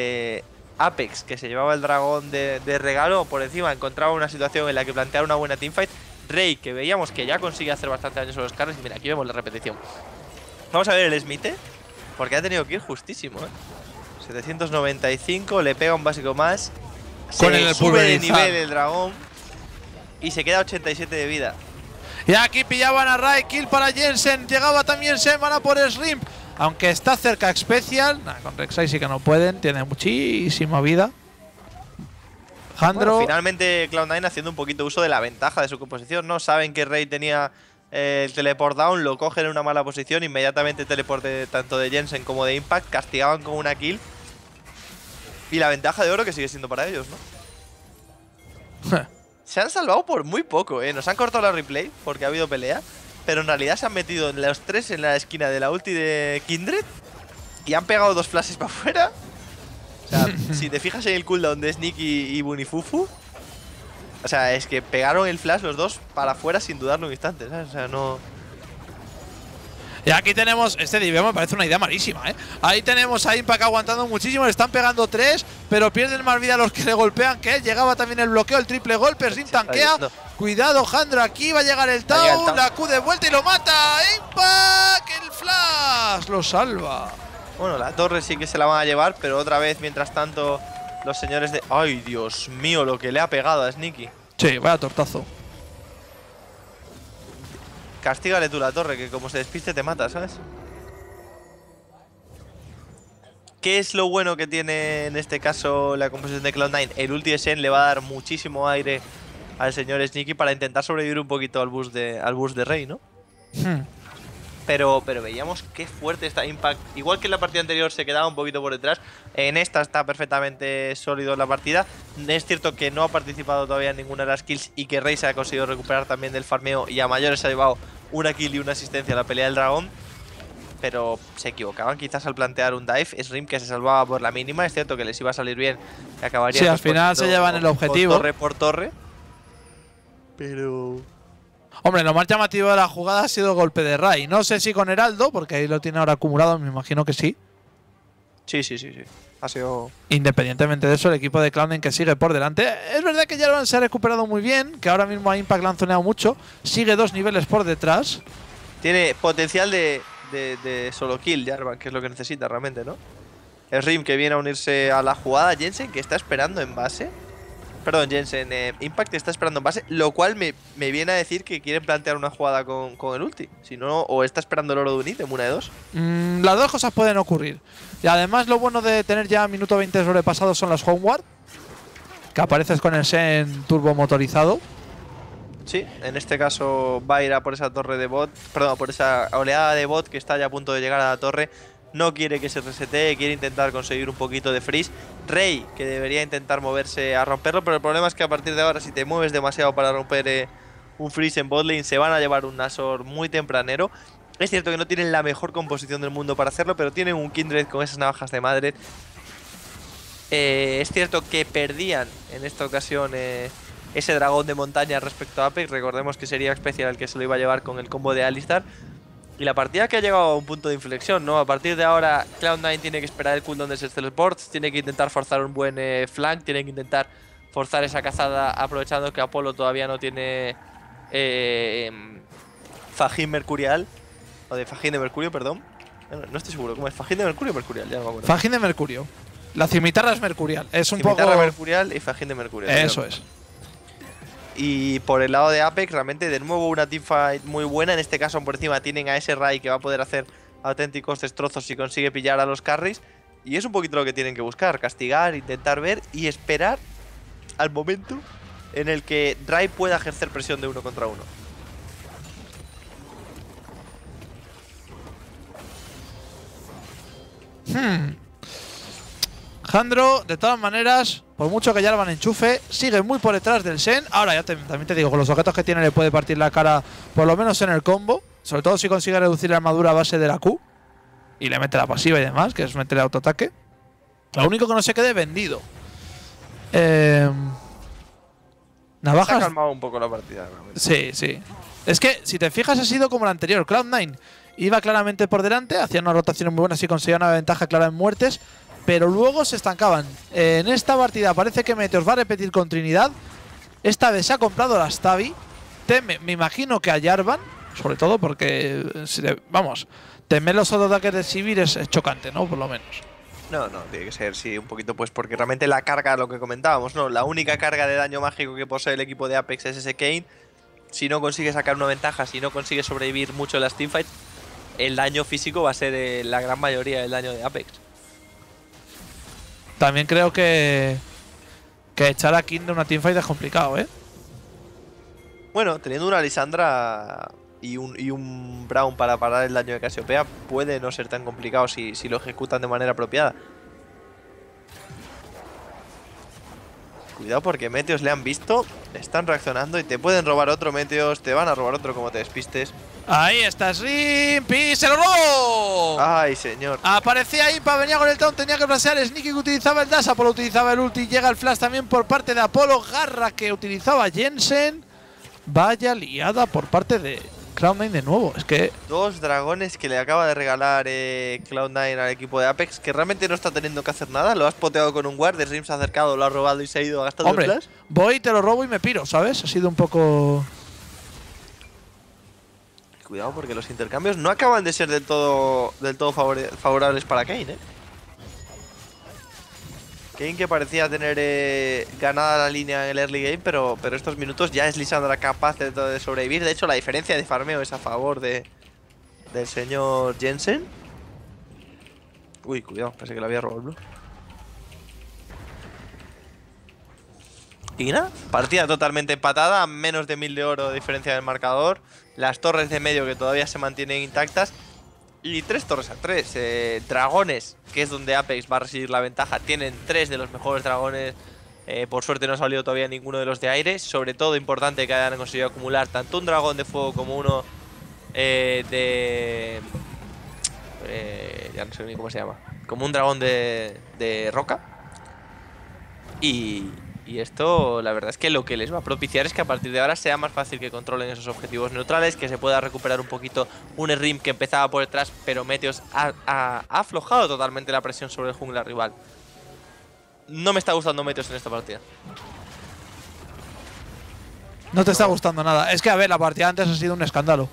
Apex, que se llevaba el dragón de regalo, por encima encontraba una situación en la que plantear una buena teamfight. Rey, que veíamos que ya consigue hacer bastante daño sobre los carros, y mira, aquí vemos la repetición. Vamos a ver el Smith, porque ha tenido que ir justísimo, ¿eh? 795, le pega un básico más, se sube de nivel el dragón y se queda 87 de vida. Y aquí pillaban a Rai, kill para Jensen, llegaba también Semana por Shrimp, aunque está cerca Special. Nah, con Rek'Sai sí que no pueden, tiene muchísima vida. Jandro. Bueno, finalmente Cloud9 haciendo un poquito uso de la ventaja de su composición, ¿no? Saben que Ray tenía el teleport down, lo cogen en una mala posición, inmediatamente teleporte tanto de Jensen como de Impact, castigaban con una kill. Y la ventaja de oro que sigue siendo para ellos, ¿no? Se han salvado por muy poco, ¿eh? Nos han cortado la replay porque ha habido pelea, pero en realidad se han metido los tres en la esquina de la ulti de Kindred y han pegado 2 flashes para afuera. O sea, si te fijas en el cooldown de Sneaky y Bunny FuFuu, o sea, es que pegaron el flash los dos para afuera sin dudarlo un instante, ¿sabes? O sea, no… Y aquí tenemos, este DBM me parece una idea malísima, ¿eh? Ahí tenemos a Impact aguantando muchísimo, le están pegando 3, pero pierden más vida los que le golpean que él. Llegaba también el bloqueo, el triple golpe, sin tanquea. Cuidado, Jandra, aquí va a llegar el Tau, la Q de vuelta y lo mata. Impact, el flash, lo salva. Bueno, la torre sí que se la van a llevar, pero otra vez, mientras tanto, los señores de… ¡Ay, Dios mío, lo que le ha pegado a Sneaky! Sí, vaya tortazo. Castígale tú la torre, que como se despiste te mata, ¿sabes? ¿Qué es lo bueno que tiene en este caso la composición de Cloud9? El ulti de Shen le va a dar muchísimo aire al señor Sneaky para intentar sobrevivir un poquito al boost de Ray, ¿no? Pero veíamos qué fuerte está Impact. Igual que en la partida anterior se quedaba un poquito por detrás, en esta está perfectamente sólido la partida. Es cierto que no ha participado todavía en ninguna de las kills y que Rey se ha conseguido recuperar también del farmeo y a mayores ha llevado una kill y una asistencia a la pelea del dragón. Pero se equivocaban quizás al plantear un dive. Srim que se salvaba por la mínima, es cierto que les iba a salir bien. Que acabaría sí, al final se llevan el objetivo. Torre por torre. Pero… Hombre, lo más llamativo de la jugada ha sido el golpe de Rai. No sé si con Heraldo, porque ahí lo tiene ahora acumulado, me imagino que sí. Sí. Ha sido… Independientemente de eso, el equipo de Clownden que sigue por delante. Es verdad que Jarvan se ha recuperado muy bien, que ahora mismo a Impact la han zoneado mucho. Sigue 2 niveles por detrás. Tiene potencial de solo kill Jarvan, que es lo que necesita realmente, ¿no? El Rim que viene a unirse a la jugada. Jensen que está esperando en base. Perdón, Jensen, Impact está esperando en base, lo cual me viene a decir que quieren plantear una jugada con el ulti. Si no, o está esperando el oro de un ítem, una de dos. Las dos cosas pueden ocurrir. Y además lo bueno de tener ya minuto 20 sobrepasado son las Homeward, que apareces con el Shen turbo motorizado. Sí, en este caso va a ir a por esa torre de bot, perdón, por esa oleada de bot que está ya a punto de llegar a la torre. No quiere que se resetee, quiere intentar conseguir un poquito de freeze. Rey, que debería intentar moverse a romperlo, pero el problema es que a partir de ahora, si te mueves demasiado para romper un freeze en botlane, se van a llevar un Nashor muy tempranero. Es cierto que no tienen la mejor composición del mundo para hacerlo, pero tienen un Kindred con esas navajas de madre. Es cierto que perdían en esta ocasión ese dragón de montaña respecto a Apex. Recordemos que sería especial el que se lo iba a llevar con el combo de Alistar. Y la partida que ha llegado a un punto de inflexión, ¿no? A partir de ahora, Cloud9 tiene que esperar el cooldown de ese teleport, tiene que intentar forzar un buen flank, tiene que intentar forzar esa cazada aprovechando que Apolo todavía no tiene Fajín Mercurial, o de Fajín de Mercurio, perdón. No estoy seguro, ¿cómo es? ¿Fajín de Mercurio o Mercurial? Ya no me acuerdo. Fajín de Mercurio. La cimitarra es Mercurial, es un poco… Cimitarra Mercurial y Fajín de Mercurio. Eso es. Y por el lado de Apex, realmente de nuevo una teamfight muy buena. En este caso, por encima tienen a ese Rai que va a poder hacer auténticos destrozos si consigue pillar a los carries. Y es un poquito lo que tienen que buscar: castigar, intentar ver y esperar al momento en el que Rai pueda ejercer presión de 1 contra 1. Jandro, de todas maneras, por mucho que Jarvan enchufe, sigue muy por detrás del Shen. Ahora ya también te digo, con los objetos que tiene le puede partir la cara, por lo menos en el combo. Sobre todo si consigue reducir la armadura a base de la Q. Y le mete la pasiva y demás, que es meter autoataque. Lo único que no se quede vendido. Navajas… Se ha calmado un poco la partida, realmente. Sí. Es que, si te fijas, ha sido como la anterior. Cloud9 iba claramente por delante, hacía unas rotaciones muy buenas y conseguía una ventaja clara en muertes, pero luego se estancaban. En esta partida parece que Meteos va a repetir con Trinidad. Esta vez se ha comprado las Tavi. Me imagino que a Jarvan, sobre todo porque… Vamos, temer los autoataques de Sivir es chocante, ¿no? Por lo menos. No, tiene que ser, sí, un poquito pues porque realmente la carga, lo que comentábamos, ¿no? La única carga de daño mágico que posee el equipo de Apex es ese Kayn. Si no consigue sacar una ventaja, si no consigue sobrevivir mucho en las teamfights, el daño físico va a ser la gran mayoría del daño de Apex. También creo que echar a King de una teamfight es complicado, ¿eh? Bueno, teniendo una Lissandra y un Brown para parar el daño de Cassiopeia puede no ser tan complicado si lo ejecutan de manera apropiada. Cuidado porque Meteos le han visto, están reaccionando y te pueden robar otro Meteos, te van a robar otro como te despistes. Ahí está Srim, y se lo robó. Ay, señor. Aparecía Impa, venía con el taunt, tenía que flashear. Sneaky que utilizaba el dash, Apolo utilizaba el ulti. Llega el flash también por parte de Apolo. Garra que utilizaba Jensen. Vaya liada por parte de Cloud9 de nuevo, es que... Dos dragones que le acaba de regalar Cloud9 al equipo de Apex, que realmente no está teniendo que hacer nada. Lo has poteado con un guard, el Rim se ha acercado, lo ha robado y se ha ido a gastar. Hombre, voy, te lo robo y me piro, ¿sabes? Ha sido un poco... Cuidado porque los intercambios no acaban de ser del todo favorables para Kayn, ¿eh? Kayn que parecía tener ganada la línea en el early game, pero estos minutos ya es Lissandra capaz de sobrevivir. De hecho, la diferencia de farmeo es a favor del señor Jensen. Uy, cuidado, pensé que la había robado el blue. Y nada, partida totalmente empatada, menos de 1000 de oro de diferencia del marcador. Las torres de medio que todavía se mantienen intactas. Y 3 torres a 3. Dragones, que es donde Apex va a recibir la ventaja. Tienen 3 de los mejores dragones. Por suerte no ha salido todavía ninguno de los de aire. Sobre todo importante que hayan conseguido acumular tanto un dragón de fuego como uno ya no sé ni cómo se llama. Como un dragón de roca. Y esto, la verdad es que lo que les va a propiciar es que a partir de ahora sea más fácil que controlen esos objetivos neutrales, que se pueda recuperar un poquito un Rim que empezaba por detrás, pero Meteos ha aflojado totalmente la presión sobre el jungla rival. No me está gustando Meteos en esta partida. No te está gustando nada. Es que, a ver, la partida antes ha sido un escándalo.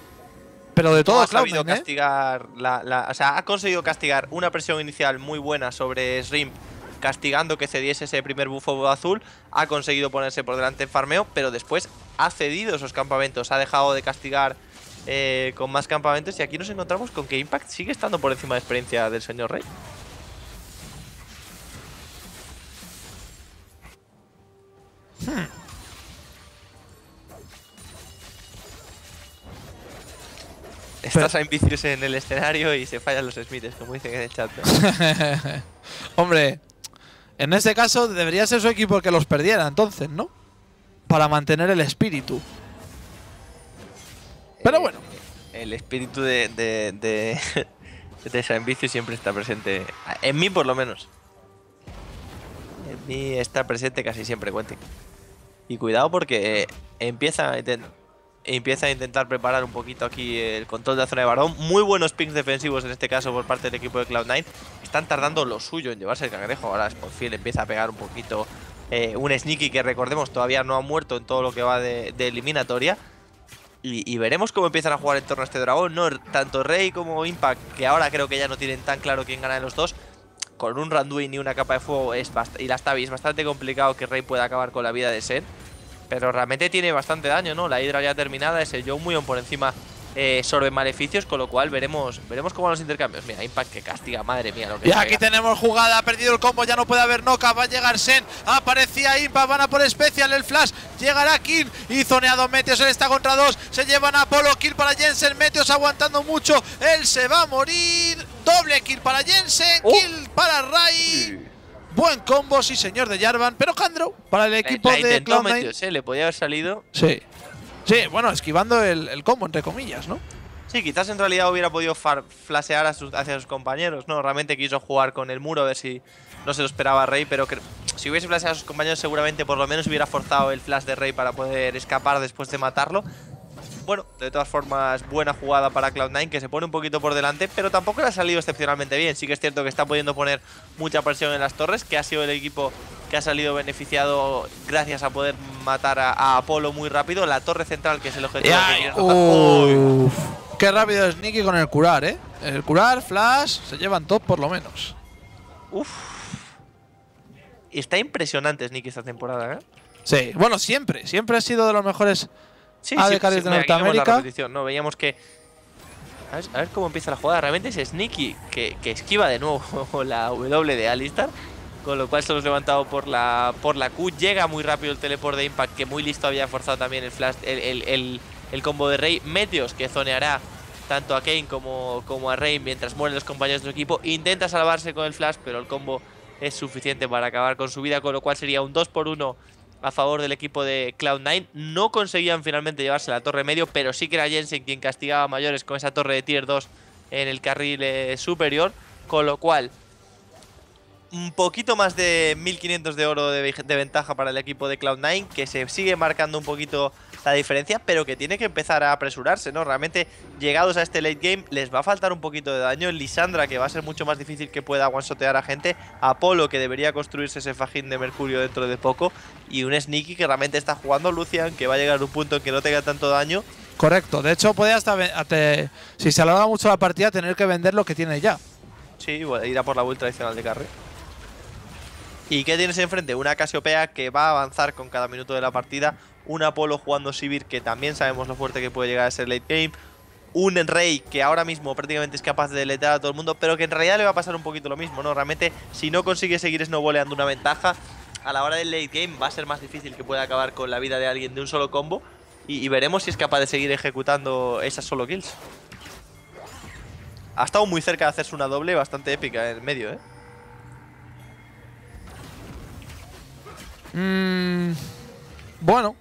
Pero de todo, claro, ha castigar o sea, ha conseguido castigar una presión inicial muy buena sobre Rim, castigando que cediese ese primer bufo azul. Ha conseguido ponerse por delante en farmeo, pero después ha cedido esos campamentos, ha dejado de castigar con más campamentos, y aquí nos encontramos con que Impact sigue estando por encima de experiencia del señor Ray. Estás a ambicioso en el escenario y se fallan los smiths, como dicen en el chat, ¿no? Hombre, en este caso debería ser su equipo el que los perdiera, entonces, ¿no? Para mantener el espíritu. Pero bueno. El espíritu de ese ambicio siempre está presente. En mí, por lo menos. En mí está presente casi siempre, Quentin. Y cuidado porque empieza a intentar preparar un poquito aquí el control de la zona de varón. Muy buenos pings defensivos en este caso por parte del equipo de Cloud9. Están tardando lo suyo en llevarse el cangrejo. Ahora Sponfield empieza a pegar un poquito un Sneaky que, recordemos, todavía no ha muerto en todo lo que va de eliminatoria. Y veremos cómo empiezan a jugar en torno a este dragón, ¿no? Tanto Ray como Impact, que ahora creo que ya no tienen tan claro quién gana de los dos. Con un Randuin y una capa de fuego y las Tabi es bastante complicado que Ray pueda acabar con la vida de Shen. Pero realmente tiene bastante daño, ¿no? La Hydra ya terminada, ese Joe muy por encima sorbe maleficios, con lo cual veremos cómo van los intercambios. Mira, Impact que castiga, madre mía lo que... Y aquí tenemos jugada, ha perdido el combo, ya no puede haber Noca, va a llegar Shen, aparecía Impact, van a por Special, el flash, llegará Kill y zoneado Meteos, él está contra dos, se llevan a Apolo, Kill para Jensen, Meteos aguantando mucho, él se va a morir, doble Kill para Jensen, Kill para Ray. Buen combo, sí señor, de Jarvan, pero Handrow para el equipo de Cloud9. Le podía haber salido. Sí. Sí, bueno, esquivando el combo, entre comillas, ¿no? Sí, quizás en realidad hubiera podido flashear hacia sus compañeros, ¿no? Realmente quiso jugar con el muro, a ver si no se lo esperaba Rey, pero si hubiese flasheado a sus compañeros seguramente por lo menos hubiera forzado el flash de Rey para poder escapar después de matarlo. Bueno, de todas formas, buena jugada para Cloud9, que se pone un poquito por delante, pero tampoco le ha salido excepcionalmente bien. Sí que es cierto que está pudiendo poner mucha presión en las torres, que ha sido el equipo que ha salido beneficiado gracias a poder matar a Apolo muy rápido. La torre central, que es el objetivo. Uff, qué rápido es Sneaky con el curar, ¿eh? El curar, flash, se llevan top por lo menos. Uff. Está impresionante Sneaky esta temporada, ¿eh? Sí, bueno, siempre ha sido de los mejores... Sí, ADCs de Norteamérica. No, veíamos que... A ver cómo empieza la jugada. Realmente es Sneaky que esquiva de nuevo la W de Alistar, con lo cual se los levantado por la Q. Llega muy rápido el teleport de Impact, que muy listo había forzado también el flash, el combo de Rey. Meteos que zoneará tanto a Kayn como a Rey mientras mueren los compañeros de su equipo. Intenta salvarse con el flash, pero el combo es suficiente para acabar con su vida, con lo cual sería un 2x1 a favor del equipo de Cloud9. No conseguían finalmente llevarse la torre medio, pero sí que era Jensen quien castigaba a mayores con esa torre de tier 2 en el carril superior, con lo cual un poquito más de 1500 de oro de ventaja para el equipo de Cloud9, que se sigue marcando un poquito la diferencia, pero que tiene que empezar a apresurarse, ¿no? Realmente, llegados a este late game, les va a faltar un poquito de daño. Lissandra, que va a ser mucho más difícil que pueda one-shotear a gente. Apolo, que debería construirse ese Fajín de Mercurio dentro de poco. Y un Sneaky que realmente está jugando Lucian, que va a llegar a un punto en que no tenga tanto daño. Correcto. De hecho, puede hasta, si se alarga mucho la partida, tener que vender lo que tiene ya. Sí, ir a por la build tradicional de carry. ¿Y qué tienes enfrente? Una Cassiopeia que va a avanzar con cada minuto de la partida. Un Apolo jugando Sivir, que también sabemos lo fuerte que puede llegar a ser late game. Un Rey que ahora mismo prácticamente es capaz de deletar a todo el mundo, pero que en realidad le va a pasar un poquito lo mismo, ¿no? Realmente, si no consigue seguir snowballeando una ventaja, a la hora del late game va a ser más difícil que pueda acabar con la vida de alguien de un solo combo. Y veremos si es capaz de seguir ejecutando esas solo kills. Ha estado muy cerca de hacerse una doble bastante épica en medio, ¿eh? Bueno,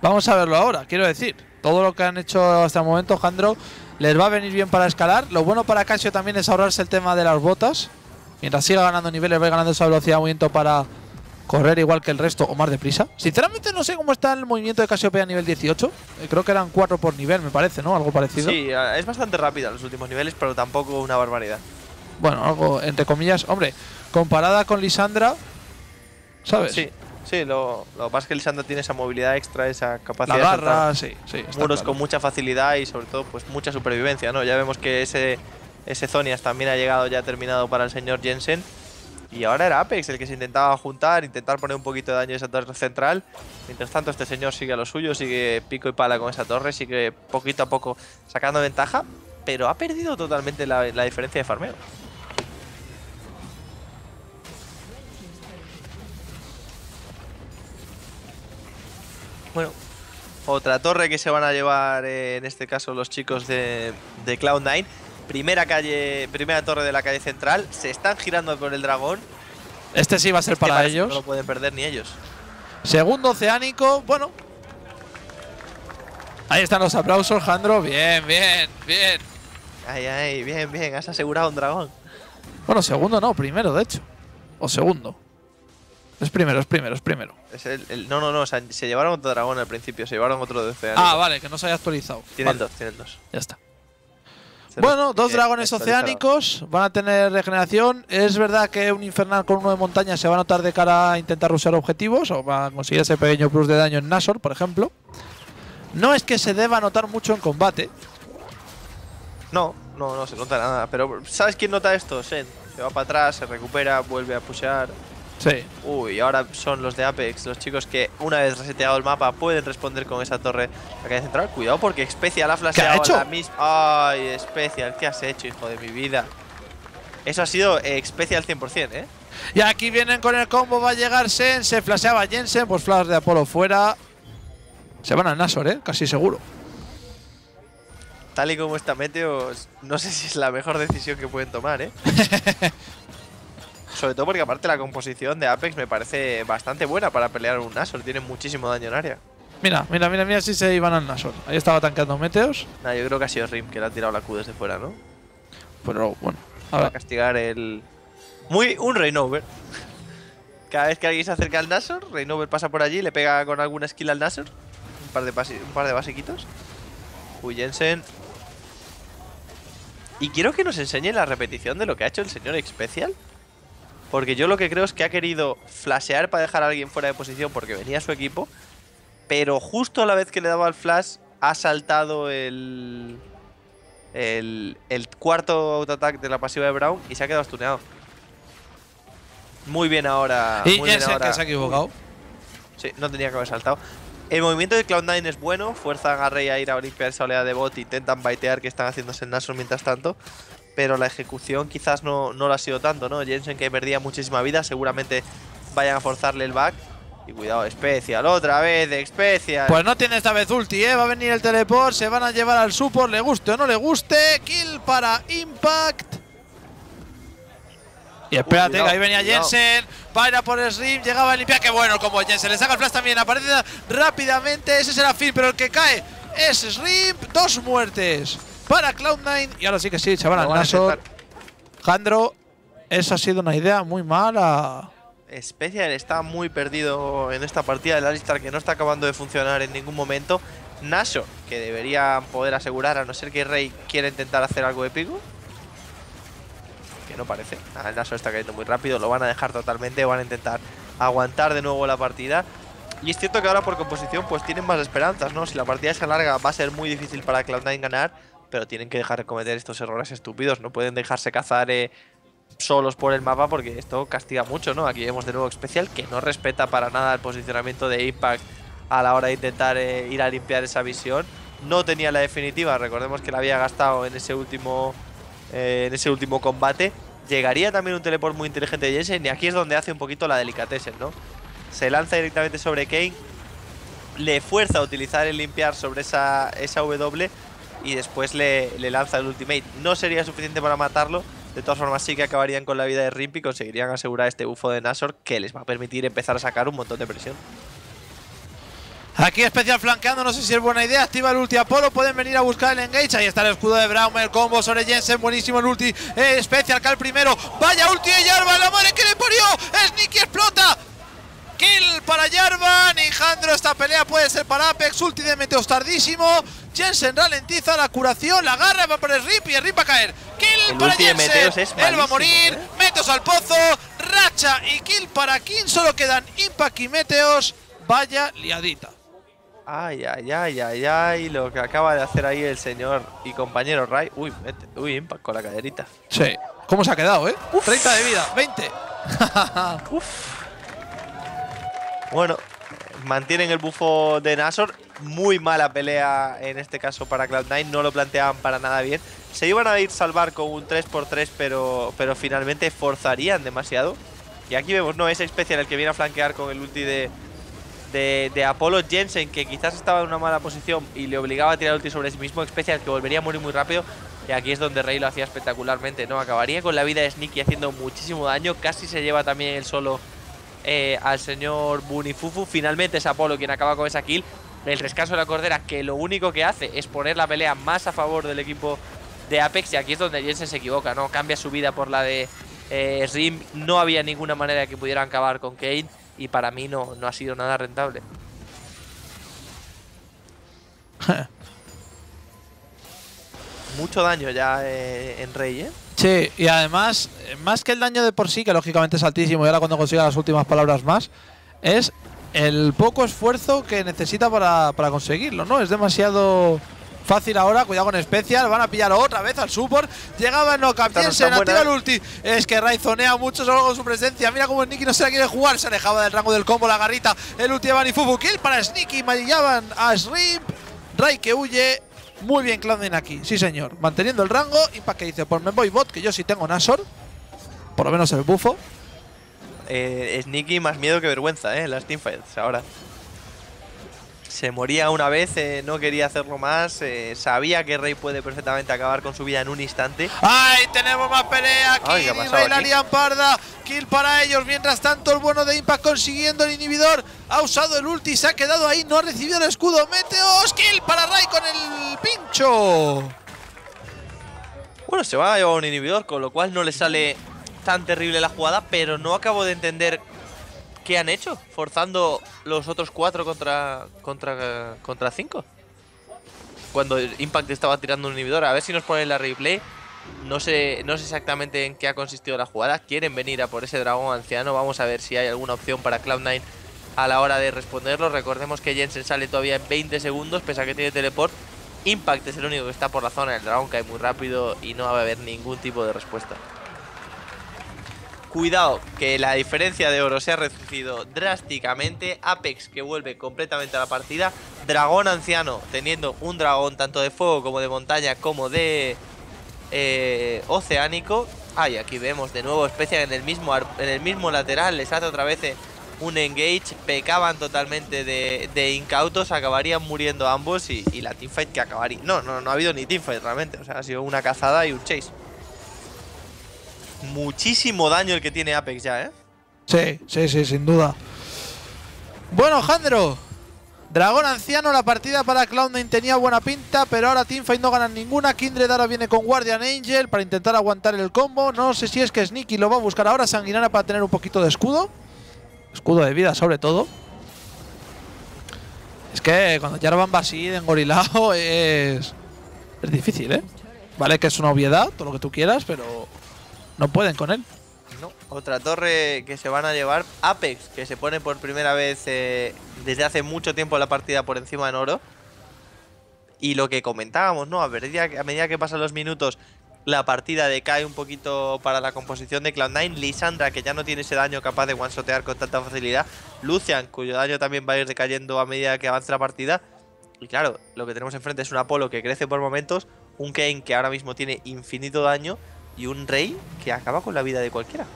vamos a verlo ahora, quiero decir. Todo lo que han hecho hasta el momento, Jandro, les va a venir bien para escalar. Lo bueno para Cassio también es ahorrarse el tema de las botas. Mientras siga ganando niveles, va ganando esa velocidad de movimiento para correr igual que el resto o más deprisa. Sinceramente no sé cómo está el movimiento de Cassiopeia a nivel 18. Creo que eran 4 por nivel, me parece, ¿no? Algo parecido. Sí, es bastante rápida en los últimos niveles, pero tampoco una barbaridad. Bueno, algo entre comillas. Hombre, comparada con Lissandra, ¿sabes? Sí. Sí, lo más que Lissandra tiene esa movilidad extra, esa capacidad la garra, de saltar muros claro, con mucha facilidad y sobre todo pues mucha supervivencia, ¿no? Ya vemos que ese Zonias también ha llegado ya terminado para el señor Jensen. Y ahora era Apex el que se intentaba juntar, intentar poner un poquito de daño a esa torre central. Mientras tanto este señor sigue a lo suyo, sigue pico y pala con esa torre, sigue poquito a poco sacando ventaja, pero ha perdido totalmente la diferencia de farmeo. Bueno, otra torre que se van a llevar en este caso los chicos de Cloud9. Primera torre de la calle central. Se están girando con el dragón. Este sí va a ser para ellos. No lo pueden perder ni ellos. Segundo oceánico. Bueno. Ahí están los aplausos, Jandro. Bien, bien, bien. Ay, ay, bien, bien. Has asegurado un dragón. Bueno, segundo no, primero de hecho. O segundo. Es primero, es primero, es primero. Es no, o sea, se llevaron otro dragón al principio, se llevaron otro de oceánico. Ah, vale, que no se haya actualizado. Tienen dos, tienen dos. Ya está. Bueno, dos dragones oceánicos, van a tener regeneración. Es verdad que un infernal con uno de montaña se va a notar de cara a intentar rushear objetivos o va a conseguir ese pequeño plus de daño en Nashor, por ejemplo. No es que se deba notar mucho en combate. No se nota nada, pero ¿sabes quién nota esto? Shen. Se va para atrás, se recupera, vuelve a pushear. Sí. Uy, ahora son los de Apex, los chicos que una vez reseteado el mapa pueden responder con esa torre a la calle central. Cuidado porque Special ha flasheado a la misma. Ay, Special, ¿qué has hecho, hijo de mi vida? Eso ha sido Special 100%, ¿eh? Y aquí vienen con el combo, va a llegar Shen, se flasheaba Jensen, pues flash de Apolo fuera. Se van a Nashor, ¿eh? Casi seguro. Tal y como está Meteos, no sé si es la mejor decisión que pueden tomar, ¿eh? Sobre todo porque aparte la composición de Apex me parece bastante buena para pelear un Nashor. Tiene muchísimo daño en área. Mira si se iban al Nashor. Ahí estaba tanqueando Meteos. Nah, yo creo que ha sido Rim que le ha tirado la Q desde fuera, ¿no? Pero bueno. Para castigar el… Un Reignover. Cada vez que alguien se acerca al Nashor, Reignover pasa por allí, le pega con alguna skill al Nashor. Un par de basiquitos. Uy, Jensen. Y quiero que nos enseñe la repetición de lo que ha hecho el señor Special. Porque yo lo que creo es que ha querido flashear para dejar a alguien fuera de posición porque venía su equipo. Pero justo a la vez que le daba el flash, ha saltado el cuarto auto-attack de la pasiva de Brown y se ha quedado stuneado. Muy bien ahora. Y Jensen que se ha equivocado. Sí, no tenía que haber saltado. El movimiento de Cloud9 es bueno. Fuerzan a Ray a ir a limpiar esa oleada de bot. Intentan baitear que están haciéndose en Nashor mientras tanto. Pero la ejecución quizás no lo ha sido tanto, ¿no? Jensen que perdía muchísima vida, seguramente vayan a forzarle el back. Y cuidado, Special, otra vez, Special. Pues no tiene esta vez ulti, ¿eh? Va a venir el teleport, se van a llevar al support, le guste o no le guste. Kill para Impact. Y espérate, que ahí venía Jensen, va a ir a por el Srim, llegaba a limpiar. Qué bueno como Jensen, le saca el flash también, aparece rápidamente. Ese será Phil, pero el que cae es Srim. 2 muertes para Cloud9. Y ahora sí, se van al Nashor. Jandro, Esa ha sido una idea muy mala. Special está muy perdido en esta partida. El Alistar que no está acabando de funcionar en ningún momento. Nashor, que debería poder asegurar, a no ser que Ray quiera intentar hacer algo épico. Que no parece. El Nashor está cayendo muy rápido. Lo van a dejar totalmente. Van a intentar aguantar de nuevo la partida. Y es cierto que ahora por composición pues tienen más esperanzas, ¿no? Si la partida se alarga va a ser muy difícil para Cloud9 ganar, pero tienen que dejar de cometer estos errores estúpidos. No pueden dejarse cazar solos por el mapa, porque esto castiga mucho, ¿no? Aquí vemos de nuevo Special que no respeta para nada el posicionamiento de Impact a la hora de intentar ir a limpiar esa visión. No tenía la definitiva, recordemos que la había gastado en ese último combate. Llegaría también un teleport muy inteligente de Jensen, y aquí es donde hace un poquito la delicatessen, ¿no? Se lanza directamente sobre Kayn, le fuerza a utilizar el limpiar sobre esa W y después le lanza el ultimate. No sería suficiente para matarlo, de todas formas sí que acabarían con la vida de Rimp y conseguirían asegurar este bufo de Nashor que les va a permitir empezar a sacar un montón de presión. Aquí Special flanqueando, no sé si es buena idea. Activa el ulti Apolo, pueden venir a buscar el engage. Ahí está el escudo de Braum, el combo sobre Jensen. Buenísimo el ulti Special, que el primero. Vaya ulti de Jarvan, la madre que le parió. Sneaky explota. Kill para Jarvan y Jandro. Esta pelea puede ser para Apex. Ulti de Meteos tardísimo. Jensen ralentiza la curación. La agarra, va por el Rip y el Rip va a caer. Kill para Jensen. Él va a morir. Meteos al pozo. Racha y kill para King. Solo quedan Impact y Meteos. Vaya liadita. Ay, ay, ay, ay, ay. Lo que acaba de hacer ahí el señor y compañero Ray. Uy, Impact con la caderita. Sí. ¿Cómo se ha quedado, eh? Uf. 30 de vida. 20. Uff. Bueno, mantienen el bufo de Nashor. Muy mala pelea en este caso para Cloud9. No lo planteaban para nada bien. Se iban a ir a salvar con un 3x3, pero finalmente forzarían demasiado. Y aquí vemos, no, ese Special el que viene a flanquear con el ulti de Apolo. Jensen, que quizás estaba en una mala posición y le obligaba a tirar ulti sobre sí mismo. Special que volvería a morir muy rápido. Y aquí es donde Rey lo hacía espectacularmente, ¿no? Acabaría con la vida de Sneaky haciendo muchísimo daño. Casi se lleva también el solo al señor Bunny FuFuu. Finalmente es Apolo quien acaba con esa kill. El rescaso de la cordera, que lo único que hace es poner la pelea más a favor del equipo de Apex. Y aquí es donde Jensen se equivoca, ¿no? Cambia su vida por la de Rim. No había ninguna manera que pudieran acabar con Kayn. Y para mí no ha sido nada rentable. Mucho daño ya en Rey, ¿eh? Sí, y además, más que el daño de por sí, que lógicamente es altísimo, y ahora cuando consiga las últimas palabras más, es el poco esfuerzo que necesita para conseguirlo, ¿no? Es demasiado fácil ahora. Cuidado con Special, van a pillar otra vez al support. Llegaba el knockup, Jensen activa el ulti. Es que Ray zonea mucho solo con su presencia. Mira cómo Sneaky no se la quiere jugar, se alejaba del rango del combo, la garrita, el ulti de Bunny FuFuu. Kill para Sneaky, maquillaban a Shrimp. Ray que huye. Muy bien Cloud9 aquí, sí señor, manteniendo el rango. Impact que dice, pues me voy bot, que yo sí tengo Nashor. Por lo menos el bufo. Sneaky más miedo que vergüenza, las teamfights ahora. Se moría una vez, no quería hacerlo más. Sabía que Rey puede perfectamente acabar con su vida en un instante. ¡Ay, tenemos más pelea! Kill y Rey la lían parda. Kill para ellos. Mientras tanto, el bueno de Impact consiguiendo el inhibidor. Ha usado el ulti, se ha quedado ahí. No ha recibido el escudo. Meteos. Kill para Rey con el pincho. Bueno, se va a llevar un inhibidor, con lo cual no le sale tan terrible la jugada. Pero no acabo de entender ¿qué han hecho? Forzando los otros 4 contra 5. Cuando Impact estaba tirando un inhibidor. A ver si nos ponen la replay. No sé exactamente en qué ha consistido la jugada. Quieren venir a por ese dragón anciano. Vamos a ver si hay alguna opción para Cloud9 a la hora de responderlo. Recordemos que Jensen sale todavía en 20 segundos, pese a que tiene teleport. Impact es el único que está por la zona. El dragón cae muy rápido y no va a haber ningún tipo de respuesta. Cuidado, que la diferencia de oro se ha reducido drásticamente. Apex que vuelve completamente a la partida. Dragón anciano, teniendo un dragón tanto de fuego como de montaña como de oceánico. Ay, aquí vemos de nuevo Special en el mismo lateral. Les hace otra vez un engage. Pecaban totalmente de incautos. Acabarían muriendo ambos y la teamfight que acabaría. No ha habido ni teamfight realmente. O sea, ha sido una cazada y un chase. Muchísimo daño el que tiene Apex ya, ¿eh? Sí, sin duda. Bueno, Jandro, Dragón anciano, la partida para Cloud9 tenía buena pinta, pero ahora Teamfight no ganan ninguna. Kindred ahora viene con Guardian Angel para intentar aguantar el combo. No sé si es que Sneaky lo va a buscar ahora, Sanguinaria, para tener un poquito de escudo. Escudo de vida sobre todo. Es que cuando Jarvan va así de engorilado es difícil, ¿eh? Vale que es una obviedad, todo lo que tú quieras, pero no pueden con él. No, otra torre que se van a llevar. Apex, que se pone por primera vez desde hace mucho tiempo la partida por encima en oro. Y lo que comentábamos, ¿no? A medida que pasan los minutos, la partida decae un poquito para la composición de Cloud9. Lissandra, que ya no tiene ese daño capaz de one-shotear con tanta facilidad. Lucian, cuyo daño también va a ir decayendo a medida que avance la partida. Y claro, lo que tenemos enfrente es un Apolo que crece por momentos, un Kayn que ahora mismo tiene infinito daño y un Ray que acaba con la vida de cualquiera.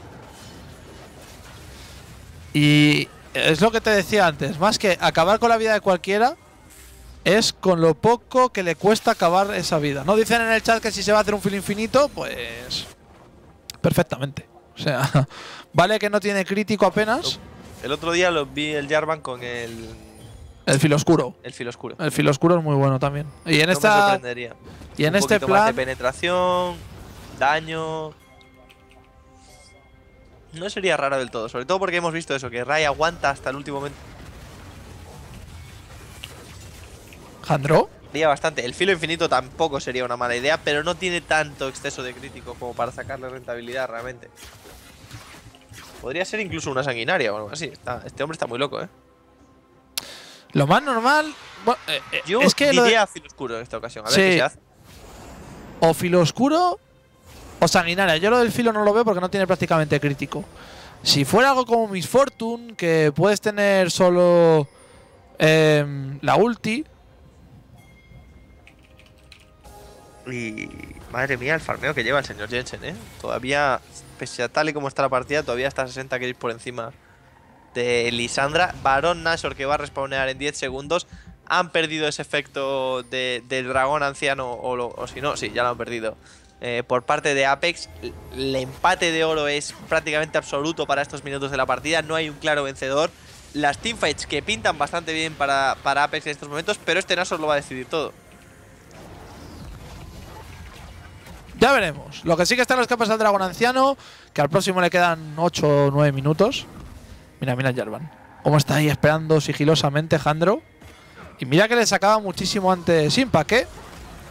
Y es lo que te decía antes, más que acabar con la vida de cualquiera, es con lo poco que le cuesta acabar esa vida. No dicen en el chat que si se va a hacer un filo infinito, pues perfectamente. O sea, vale que no tiene crítico apenas. El otro día lo vi el Jarvan con el filo oscuro. El filo oscuro. El filo oscuro es muy bueno también. Y en no esta me sorprendería. Y en un este plan más de penetración, daño. No sería raro del todo, sobre todo porque hemos visto eso, que Ray aguanta hasta el último momento. ¿Jandro? Sería bastante. El filo infinito tampoco sería una mala idea, pero no tiene tanto exceso de crítico como para sacarle rentabilidad realmente. Podría ser incluso una sanguinaria o algo así. Este hombre está muy loco, ¿eh? Lo más normal… Bueno, yo es que diría filo oscuro en esta ocasión. A ver qué se hace. O filo oscuro o sanguinaria. Yo lo del filo no lo veo porque no tiene prácticamente crítico. Si fuera algo como Miss Fortune, que puedes tener solo la ulti… Y madre mía el farmeo que lleva el señor Jensen, ¿eh? Todavía, pese a tal y como está la partida, todavía está a 60 kills por encima de Lissandra. Barón Nashor, que va a respawnear en 10 segundos. Han perdido ese efecto del dragón anciano, o si no, sí, ya lo han perdido. Por parte de Apex, el empate de oro es prácticamente absoluto para estos minutos de la partida. No hay un claro vencedor. Las teamfights que pintan bastante bien para Apex en estos momentos, pero este Nashor lo va a decidir todo. Ya veremos. Lo que sí que están las capas del dragón anciano, que al próximo le quedan 8 o 9 minutos. Mira, mira Jarvan, cómo está ahí esperando sigilosamente Jandro. Y mira que le sacaba muchísimo antes Simpa, ¿qué?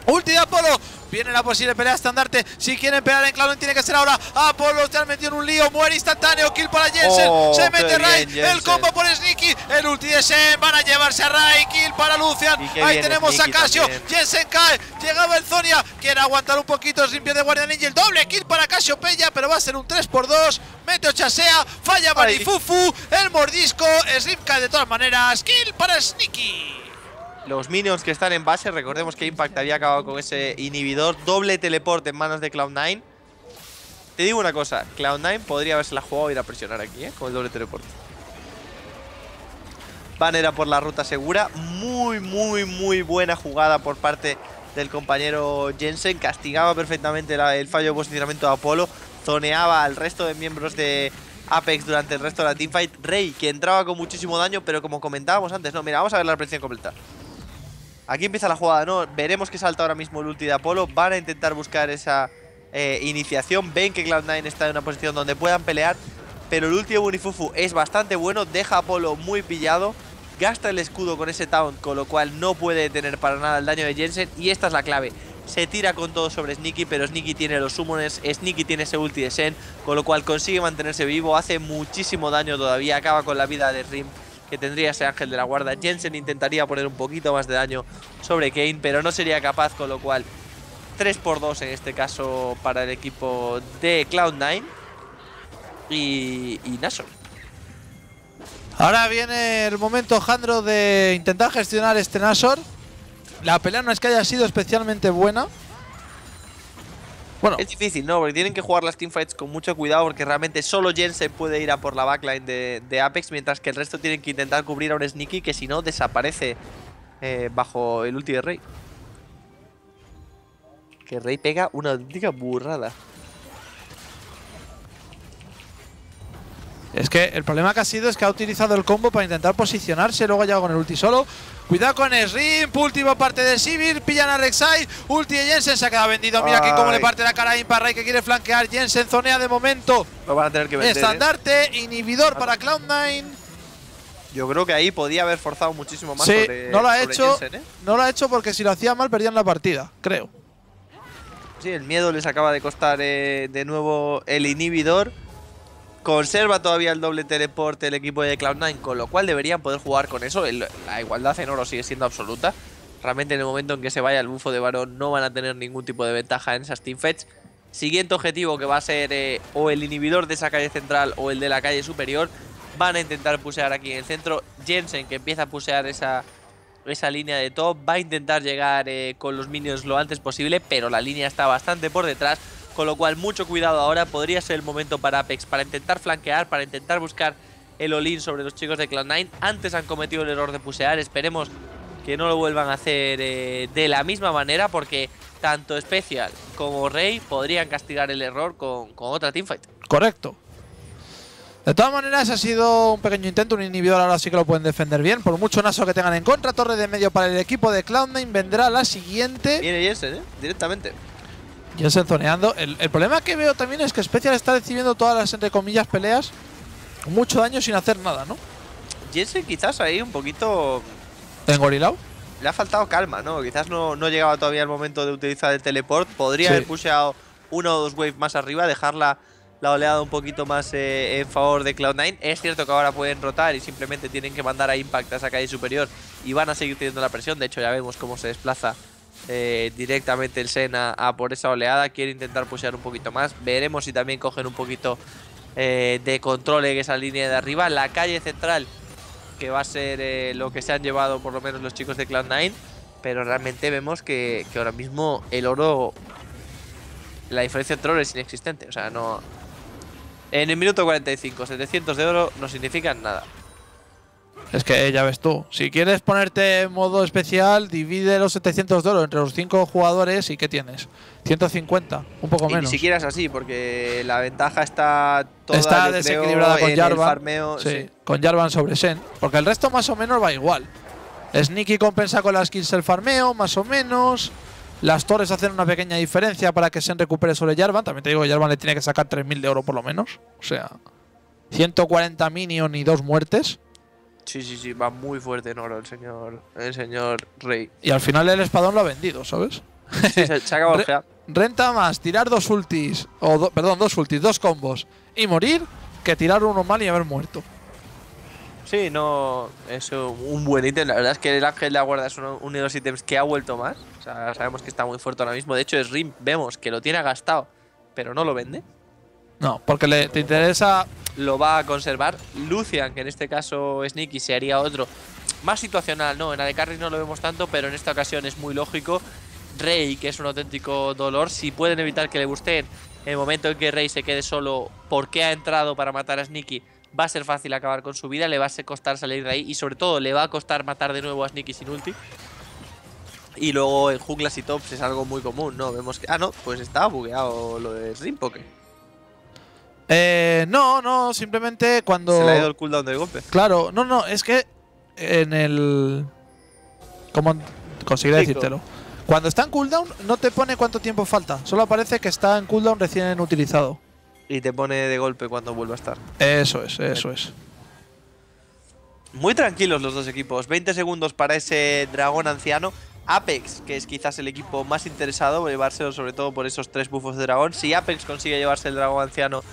¡Ulti de Apolo! Viene la posible pelea estandarte. Si quieren pelear en Cloud9 tiene que ser ahora. Apolo se han metido en un lío. Muere instantáneo. Kill para Jensen. Se mete Ray. El combo por Sneaky. El ulti de Shen. Van a llevarse a Ray. Kill para Lucian. Ahí tenemos a Cassio. También. Jensen cae. Llegaba el Zonia. Quiere aguantar un poquito sin pie de Guardian Angel. Doble kill para Cassiopeia. Pero va a ser un 3x2. Mete Ochasea. Falla Bunny FuFuu. El mordisco. Slim cae de todas maneras. Kill para Sneaky. Los minions que están en base, recordemos que Impact había acabado con ese inhibidor. Doble teleport en manos de Cloud9. Te digo una cosa, Cloud9 podría haberse la jugado e ir a presionar aquí, ¿eh? Con el doble teleport. Banner por la ruta segura. Muy, muy, muy buena jugada por parte del compañero Jensen. Castigaba perfectamente el fallo de posicionamiento de Apolo. Zoneaba al resto de miembros de Apex durante el resto de la teamfight. Rey, que entraba con muchísimo daño, pero como comentábamos antes, no, mira, vamos a ver la presión completa. Aquí empieza la jugada, ¿no? Veremos que salta ahora mismo el ulti de Apolo. Van a intentar buscar esa iniciación. Ven que Cloud9 está en una posición donde puedan pelear. Pero el ulti de Bunny FuFuu es bastante bueno. Deja a Apolo muy pillado. Gasta el escudo con ese taunt, con lo cual no puede detener para nada el daño de Jensen. Y esta es la clave. Se tira con todo sobre Sneaky, pero Sneaky tiene los summoners. Sneaky tiene ese ulti de Shen, con lo cual consigue mantenerse vivo. Hace muchísimo daño todavía. Acaba con la vida de Rim, que tendría ese ángel de la guarda. Jensen intentaría poner un poquito más de daño sobre Kayn, pero no sería capaz, con lo cual 3x2 en este caso para el equipo de Cloud9 y Nashor. Ahora viene el momento, Jandro, de intentar gestionar este Nashor. La pelea no es que haya sido especialmente buena. Bueno. Es difícil, ¿no? Porque tienen que jugar las teamfights con mucho cuidado, porque realmente solo Jensen puede ir a por la backline de Apex, mientras que el resto tienen que intentar cubrir a un Sneaky que si no desaparece bajo el ulti de Rey. Que Rey pega una auténtica burrada. Es que el problema que ha sido es que ha utilizado el combo para intentar posicionarse, luego ha llegado con el ulti solo. Cuidado con Shrimp, ulti por parte de Sivir, pillan a Rek'Sai, ulti de Jensen, se ha quedado vendido. Mira que cómo le parte la cara a Impa Ray, que quiere flanquear. Jensen zonea de momento. Lo van a tener que vender. Estandarte, inhibidor para Cloud9. Yo creo que ahí podía haber forzado muchísimo más. Sí, no lo ha hecho. Jensen, ¿eh? No lo ha hecho porque si lo hacía mal perdían la partida, creo. Sí, el miedo les acaba de costar de nuevo el inhibidor. Conserva todavía el doble teleporte el equipo de Cloud9, con lo cual deberían poder jugar con eso. La igualdad en oro sigue siendo absoluta. Realmente en el momento en que se vaya el bufo de varón no van a tener ningún tipo de ventaja en esas teamfights. Siguiente objetivo que va a ser o el inhibidor de esa calle central o el de la calle superior. Van a intentar pusear aquí en el centro. Jensen, que empieza a pusear esa línea de top, va a intentar llegar con los minions lo antes posible, pero la línea está bastante por detrás. Con lo cual, mucho cuidado ahora. Podría ser el momento para Apex, para intentar flanquear, para intentar buscar el all-in sobre los chicos de Cloud9. Antes han cometido el error de pusear. Esperemos que no lo vuelvan a hacer de la misma manera, porque tanto Special como Ray podrían castigar el error con otra teamfight. Correcto. De todas maneras, ha sido un pequeño intento, un inhibidor. Ahora sí que lo pueden defender bien. Por mucho Nashor que tengan en contra, torre de medio para el equipo de Cloud9. Vendrá la siguiente. Viene Jensen, directamente. Jensen zoneando. El problema que veo también es que Special está recibiendo todas las, entre comillas, peleas. Mucho daño sin hacer nada, ¿no? Jensen quizás ahí un poquito… ¿Engorilado? Le ha faltado calma, ¿no? Quizás no llegaba todavía el momento de utilizar el teleport. Podría haber pusheado una o dos waves más arriba, dejar la oleada un poquito más en favor de Cloud9. Es cierto que ahora pueden rotar y simplemente tienen que mandar a Impact a esa calle superior y van a seguir teniendo la presión. De hecho, ya vemos cómo se desplaza directamente el Shen a por esa oleada. Quiere intentar pushear un poquito más. Veremos si también cogen un poquito de control en esa línea de arriba. La calle central, que va a ser lo que se han llevado por lo menos los chicos de Cloud9. Pero realmente vemos que ahora mismo el oro, la diferencia entre oro es inexistente. O sea, no… En el minuto 45, 700 de oro no significan nada. Es que ya ves tú, si quieres ponerte en modo especial, divide los 700 de oro entre los 5 jugadores y ¿qué tienes? 150, un poco menos. Y ni siquiera es así, porque la ventaja está toda, está desequilibrada con Jarvan, farmeo, con Jarvan sobre Shen, porque el resto más o menos va igual. Sneaky compensa con las kills el farmeo, más o menos. Las torres hacen una pequeña diferencia para que Shen recupere sobre Jarvan. También te digo que Jarvan le tiene que sacar 3000 de oro por lo menos. O sea, 140 minion y 2 muertes. Sí, va muy fuerte en oro el señor Rey. Y al final el espadón lo ha vendido, ¿sabes? Sí, se acabó. Renta más tirar dos ultis, dos combos y morir, que tirar uno mal y haber muerto. Sí, no… Es un buen ítem. La verdad es que el ángel de la guarda es uno de los ítems que ha vuelto más. O sea, sabemos que está muy fuerte ahora mismo. De hecho, Srim vemos que lo tiene gastado, pero no lo vende. No, porque te interesa… Lo va a conservar Lucian, que en este caso Sneaky se haría otro más situacional, ¿no? En AD Carry no lo vemos tanto, pero en esta ocasión es muy lógico. Rey, que es un auténtico dolor. Si pueden evitar que le gusten en el momento en que Rey se quede solo porque ha entrado para matar a Sneaky, va a ser fácil acabar con su vida, le va a costar salir de ahí y sobre todo le va a costar matar de nuevo a Sneaky sin ulti. Y luego en junglas y tops es algo muy común, ¿no? Vemos que… Ah, no, pues estaba bugueado lo de Srimpoke. No, simplemente cuando… Se le ha ido el cooldown del golpe. Claro, no, es que en el… ¿Cómo conseguiré decírtelo? Cuando está en cooldown no te pone cuánto tiempo falta, solo aparece que está en cooldown recién utilizado. Y te pone de golpe cuando vuelva a estar. Eso es. Muy tranquilos los dos equipos, 20 segundos para ese dragón anciano. Apex, que es quizás el equipo más interesado por llevárselo, sobre todo por esos 3 buffos de dragón. Si Apex consigue llevarse el dragón anciano,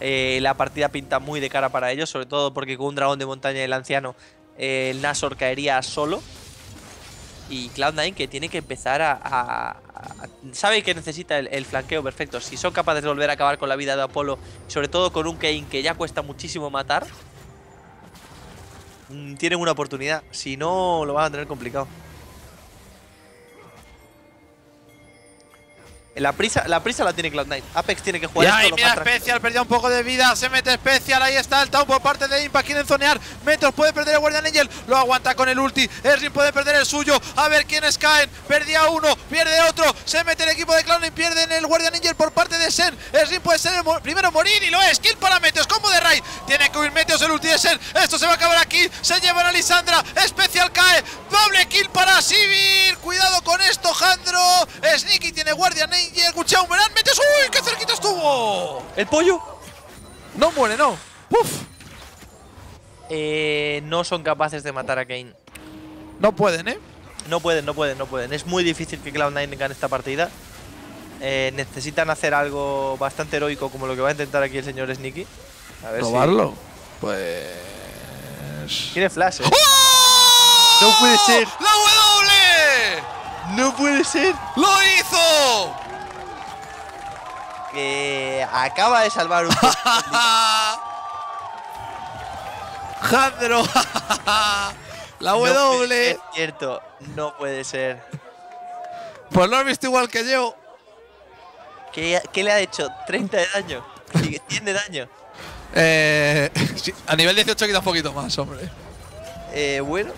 la partida pinta muy de cara para ellos, sobre todo porque con un dragón de montaña del anciano el Nashor caería solo. Y Cloud9, que tiene que empezar sabe que necesita el flanqueo perfecto. Si son capaces de volver a acabar con la vida de Apolo, sobre todo con un Kayn que ya cuesta muchísimo matar, tienen una oportunidad. Si no, lo van a tener complicado. La prisa la tiene Cloud9. Apex tiene que jugar. Y mira, Special perdió un poco de vida. Se mete Special. Ahí está el Tau por parte de Impact. Quieren zonear. Metros puede perder el Guardian Angel. Lo aguanta con el ulti. Erling puede perder el suyo. A ver quiénes caen. Perdía uno. Pierde otro. Se mete el equipo de Cloud9. Pierden el Guardian Angel por parte de Shen. Erling puede ser el primero morir. Y lo es. Kill para Meteos. Combo de Ray. Tiene que huir Meteos el ulti de Shen. Esto se va a acabar aquí. Se lleva a Lissandra. Special cae. Doble kill para Sivir. Cuidado con esto, Jandro. Sneaky tiene Guardian Angel. Y el Guchao verán, metes. ¡Uy! ¡Qué cerquita estuvo! ¿El pollo? No muere, no. ¡Puf! No son capaces de matar a Kayn. No pueden, ¿eh? No pueden. Es muy difícil que Cloud9 gane esta partida. Necesitan hacer algo bastante heroico, como lo que va a intentar aquí el señor Sneaky. A ver. ¿Probarlo? Si... pues... tiene flash, ¿eh? ¡Oh! ¡No puede ser! ¡La W! ¡No puede ser! ¡Lo hizo! Que acaba de salvar un Jandro. La W. No es cierto, no puede ser. Pues lo has visto igual que yo. ¿Qué le ha hecho? 30 de daño. 100 de daño. Sí, a nivel 18 quita un poquito más, hombre. Bueno.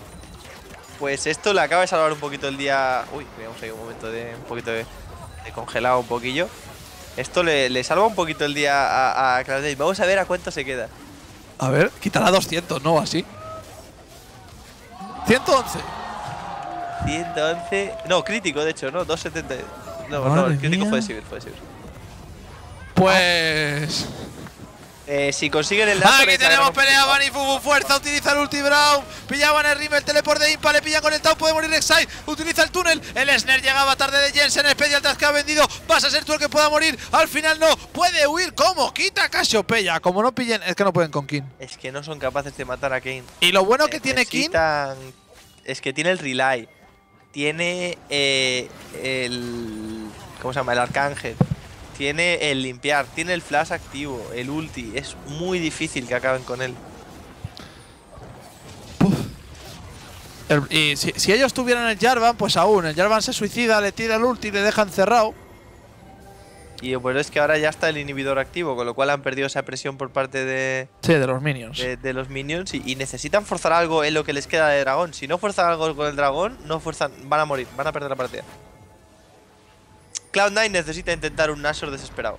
Pues esto le acaba de salvar un poquito el día. Uy, veamos ahí un momento de un poquito de congelado un poquillo. Esto le salva un poquito el día a Cloud9. Vamos a ver a cuánto se queda. A ver, quitará 200, ¿no? Así. 111. 111. No, crítico, de hecho, ¿no? 270. No, madre no, el crítico mía. fue de Sivir. Pues... si consiguen el dato… Aquí tenemos pelea, Bunny FuFuu, fuerza, utiliza el ulti Brown, pillaban el Rim, el teleport de Impa, le pillan con el Tau, puede morir Rek'Sai, utiliza el túnel, el Snare llegaba tarde de Jensen, especial tras que ha vendido, vas a ser tú el que pueda morir, al final no, puede huir, como quita Cassiopeia, como no pillen, es que no pueden con Kayn. Es que no son capaces de matar a Kayn. Y lo bueno que tiene Kayn… es que tiene el Relay, tiene el… ¿cómo se llama? El Arcángel. Tiene el limpiar, tiene el flash activo, el ulti. Es muy difícil que acaben con él. Y si ellos tuvieran el Jarvan, pues aún. El Jarvan se suicida, le tira el ulti, le deja encerrado. Y pues es que ahora ya está el inhibidor activo, con lo cual han perdido esa presión por parte de… sí, de los minions. De los minions y necesitan forzar algo en lo que les queda de dragón. Si no forzan algo con el dragón, no forzan, van a morir, van a perder la partida. Cloud9 necesita intentar un Nashor desesperado.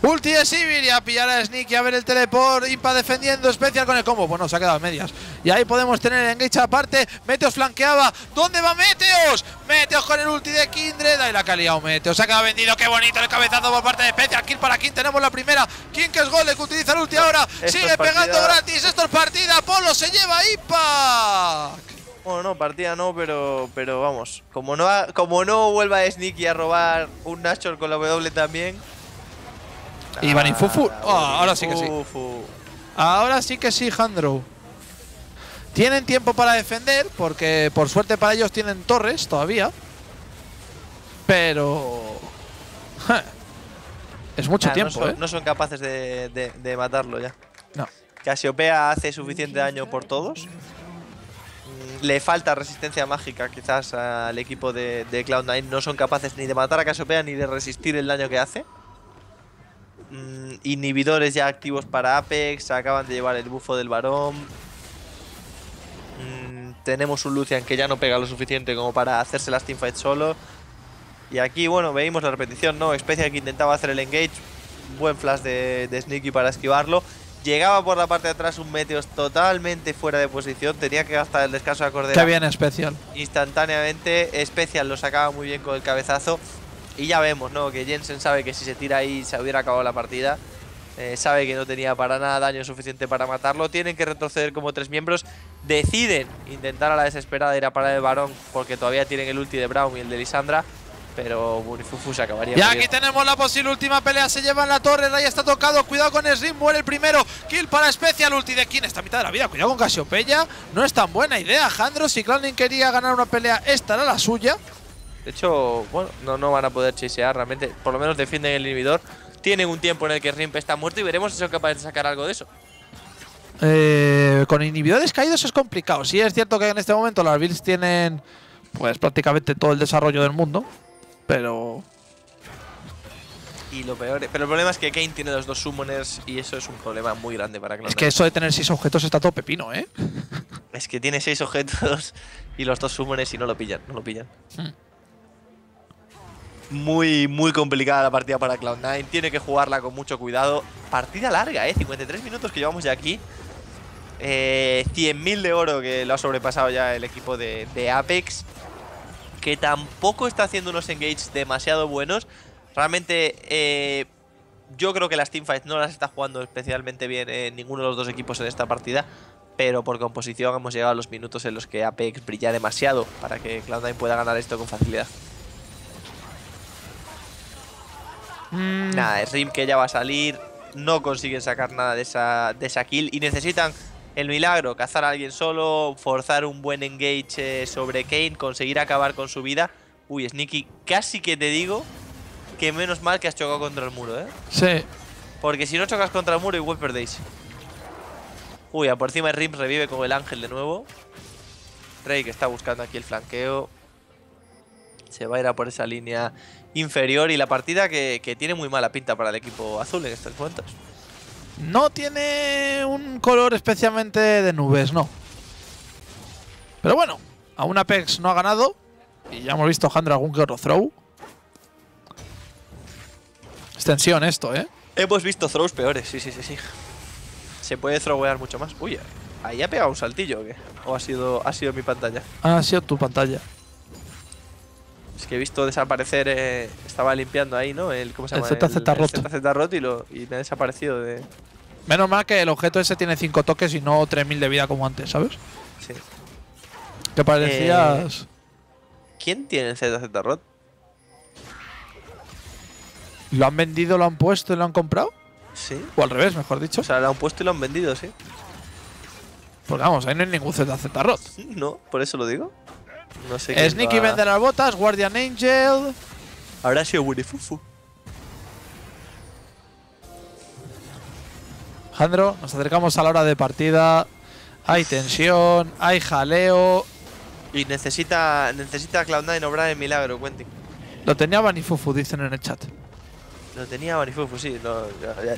Ulti de Sivir y a pillar a Sneaky, a ver el teleport, Impa defendiendo, Special con el combo. Bueno, se ha quedado en medias. Y ahí podemos tener el engage aparte. Meteos flanqueaba. ¿Dónde va Meteos? Meteos con el ulti de Kindred. Ahí la que ha liado Meteos. Se ha quedado vendido. Qué bonito el cabezazo por parte de Special. Kill para Kayn. Tenemos la primera. Kayn que es gol, que utiliza el ulti ahora. Sigue pegando gratis. Esto es partida. Polo se lleva Impact. Bueno, no, partida no, pero vamos. Como no vuelva Sneaky a robar un Nashor con la W también. Y Bunny FuFuu. Oh, ahora sí que sí. Ahora sí que sí, Jandro. Tienen tiempo para defender, porque por suerte para ellos tienen torres todavía. Pero… es mucho tiempo, ¿eh? No son capaces de matarlo ya. No. Cassiopeia hace suficiente daño por todos. Le falta resistencia mágica quizás al equipo de Cloud9. No son capaces ni de matar a Cassiopeia ni de resistir el daño que hace. Inhibidores ya activos para Apex. Acaban de llevar el bufo del Barón. Tenemos un Lucian que ya no pega lo suficiente como para hacerse las teamfights solo. Y aquí, bueno, veíamos la repetición, ¿no? Special que intentaba hacer el engage. Buen flash de Sneaky para esquivarlo. Llegaba por la parte de atrás un Meteos totalmente fuera de posición. Tenía que gastar el descanso de cordera. Qué bien, Special. Instantáneamente, Special lo sacaba muy bien con el cabezazo. Y ya vemos, ¿no? Que Jensen sabe que si se tira ahí se hubiera acabado la partida. Sabe que no tenía para nada daño suficiente para matarlo. Tienen que retroceder como tres miembros. Deciden intentar a la desesperada ir a parar el Barón, porque todavía tienen el ulti de Brown y el de Lissandra. Pero Bunny FuFuu se acabaría. Y aquí tenemos la posible última pelea. Se lleva en la torre. Ray está tocado. Cuidado con Srim. Muere el primero. Kill para Special. Ulti de Kayn. Está a mitad de la vida. Cuidado con Cassiopeia. No es tan buena idea, Jandro. Si Cloud9 quería ganar una pelea, esta era la suya. De hecho, bueno, no van a poder chasear realmente. Por lo menos defienden el inhibidor. Tienen un tiempo en el que Srim está muerto y veremos si son capaces de sacar algo de eso. Con inhibidores caídos es complicado. Sí, es cierto que en este momento las builds tienen pues prácticamente todo el desarrollo del mundo. Pero... Y lo peor, pero el problema es que Kayn tiene los dos summoners y eso es un problema muy grande para Cloud9. Es que eso de tener 6 objetos está todo pepino, ¿eh? Es que tiene 6 objetos y los dos summoners y no lo pillan, no lo pillan. Muy, muy complicada la partida para Cloud9. Tiene que jugarla con mucho cuidado. Partida larga, 53 minutos que llevamos ya aquí. 100.000 de oro que lo ha sobrepasado ya el equipo de Apex. Que tampoco está haciendo unos engages demasiado buenos. Realmente yo creo que las teamfights no las está jugando especialmente bien ninguno de los dos equipos en esta partida. Pero por composición hemos llegado a los minutos en los que Apex brilla demasiado para que Cloud9 pueda ganar esto con facilidad. Nada, es Rim que ya va a salir. No consiguen sacar nada de esa kill y necesitan el milagro, cazar a alguien solo, forzar un buen engage sobre Kayn, conseguir acabar con su vida. Uy, Sneaky, casi que te digo que menos mal que has chocado contra el muro, ¿eh? Sí. Porque si no chocas contra el muro igual perdéis. Uy, a por encima Rim revive con el ángel de nuevo. Ray que está buscando aquí el flanqueo. Se va a ir a por esa línea inferior y la partida que tiene muy mala pinta para el equipo azul en estos momentos. No tiene un color especialmente de nubes, no. Pero bueno, aún Apex no ha ganado. Y ya hemos visto a Jandra algún que otro throw. Extensión esto, ¿eh? Hemos visto throws peores, sí. Se puede throwear mucho más. Uy, ahí ha pegado un saltillo, ¿o qué? ¿O ha sido mi pantalla? Ha sido tu pantalla. Es que he visto desaparecer, estaba limpiando ahí, ¿no? El, ¿cómo se llama? El ZZ Rot y me ha desaparecido de... Menos mal que el objeto ese tiene 5 toques y no 3.000 de vida como antes, ¿sabes? Sí. Que parecías... ¿Quién tiene el ZZ Rot? ¿Lo han vendido, lo han puesto y lo han comprado? Sí. O al revés, mejor dicho. O sea, lo han puesto y lo han vendido, sí. Pues vamos, ahí no hay ningún ZZ Rot. No, por eso lo digo. No sé. Sneaky vende las botas, Guardian Angel. Habrá sido Bunny FuFuu. Alejandro, nos acercamos a la hora de partida. Hay tensión, hay jaleo. Y necesita Cloud9 obrar el milagro, Quentin. Lo tenía Bunny FuFuu, dicen en el chat. Lo tenía Bunny FuFuu, sí. No,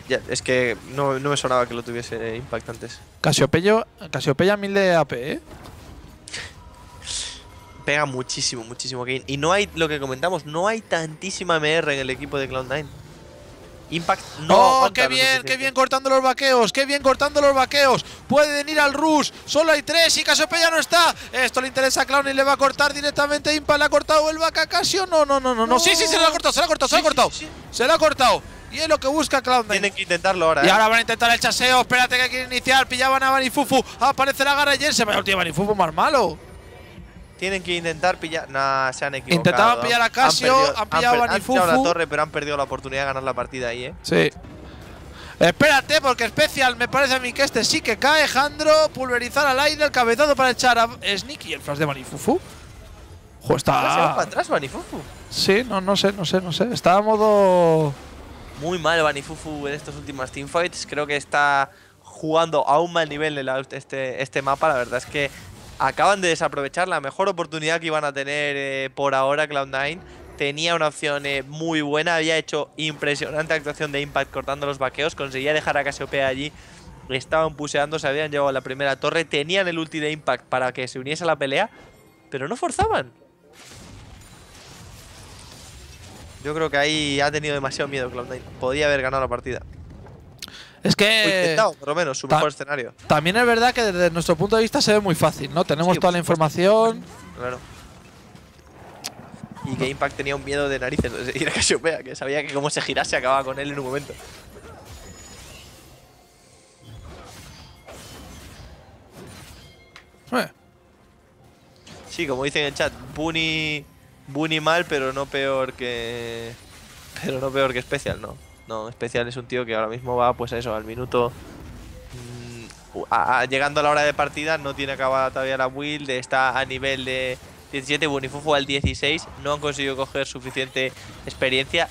ya. Es que no me sonaba que lo tuviese Impact antes. Cassiopeia 1000 de AP, ¿eh? Pega muchísimo, muchísimo Kayn. Y no hay, lo que comentamos, no hay tantísima MR en el equipo de Cloud9. Impact no. ¡Oh, qué bien cortando los vaqueos! ¡Qué bien cortando los vaqueos! Pueden ir al rush. Solo hay 3 y Cassiopeia no está. Esto le interesa a Cloud9 y le va a cortar directamente. Impact le ha cortado el vaca a Cassio. No. Sí, se lo ha cortado, se lo ha cortado. Y es lo que busca Cloud9. Tienen que intentarlo ahora. Y ahora van a intentar el chaseo. Espérate que hay que iniciar. Pillaban a Bunny FuFuu. Aparece la gara de Jensen. Vaya, tío, Bunny FuFuu más malo. Tienen que intentar pillar. Nah, se han equivocado. Intentaban pillar a Cassio, han pillado a Bunny FuFuu. Han pillado la torre, pero han perdido la oportunidad de ganar la partida ahí, ¿eh? Sí. Espérate, porque especial me parece a mí que este sí que cae. Jandro, pulverizar al aire, el cabezazo para echar a Sneaky. El flash de Bunny FuFuu. Ojo, está. ¿Se va para atrás Bunny FuFuu? Sí, no sé. Está a modo. Muy mal Bunny FuFuu en estas últimas teamfights. Creo que está jugando a un mal nivel este mapa. La verdad es que. Acaban de desaprovechar la mejor oportunidad que iban a tener por ahora Cloud9. Tenía una opción muy buena. Había hecho impresionante actuación de Impact cortando los vaqueos. Conseguía dejar a Cassiopeia allí. Estaban puseando, se habían llevado a la primera torre. Tenían el ulti de Impact para que se uniese a la pelea. Pero no forzaban. Yo creo que ahí ha tenido demasiado miedo Cloud9. Podía haber ganado la partida. Es que. Intentado, por lo menos, su mejor escenario. También es verdad que desde nuestro punto de vista se ve muy fácil, ¿no? Tenemos toda la información. Claro. Y que Impact tenía un miedo de narices de seguir a Cassiopeia, que sabía que como se girase acababa con él en un momento. Sí, como dicen en el chat, Bunny mal, pero no peor que. Pero no peor que Special, ¿no? No, Special es un tío que ahora mismo va, pues a eso, al minuto. Llegando a la hora de partida, no tiene acabada todavía la build, está a nivel de 17, Bunny FuFuu al 16, no han conseguido coger suficiente experiencia.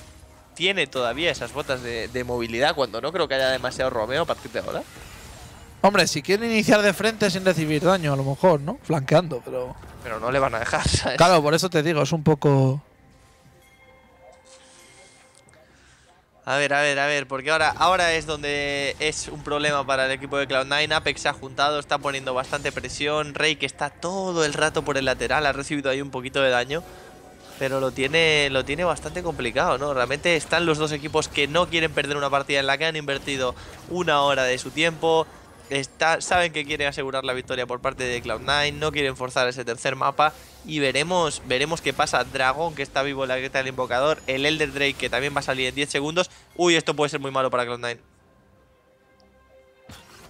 Tiene todavía esas botas de movilidad, cuando no creo que haya demasiado Romeo a partir de ahora. Hombre, si quieren iniciar de frente sin recibir daño, a lo mejor, ¿no? Flanqueando, pero. Pero no le van a dejar, ¿sabes? Claro, por eso te digo, es un poco. A ver, porque ahora es donde es un problema para el equipo de Cloud9. Apex se ha juntado, está poniendo bastante presión. Ray, que está todo el rato por el lateral, ha recibido ahí un poquito de daño, pero lo tiene bastante complicado, ¿no? Realmente están los dos equipos que no quieren perder una partida en la que han invertido una hora de su tiempo. Saben que quieren asegurar la victoria por parte de Cloud9, no quieren forzar ese tercer mapa. Y veremos qué pasa. Dragón, que está vivo en la grieta del invocador. El Elder Drake, que también va a salir en 10 segundos. Uy, esto puede ser muy malo para Cloud9.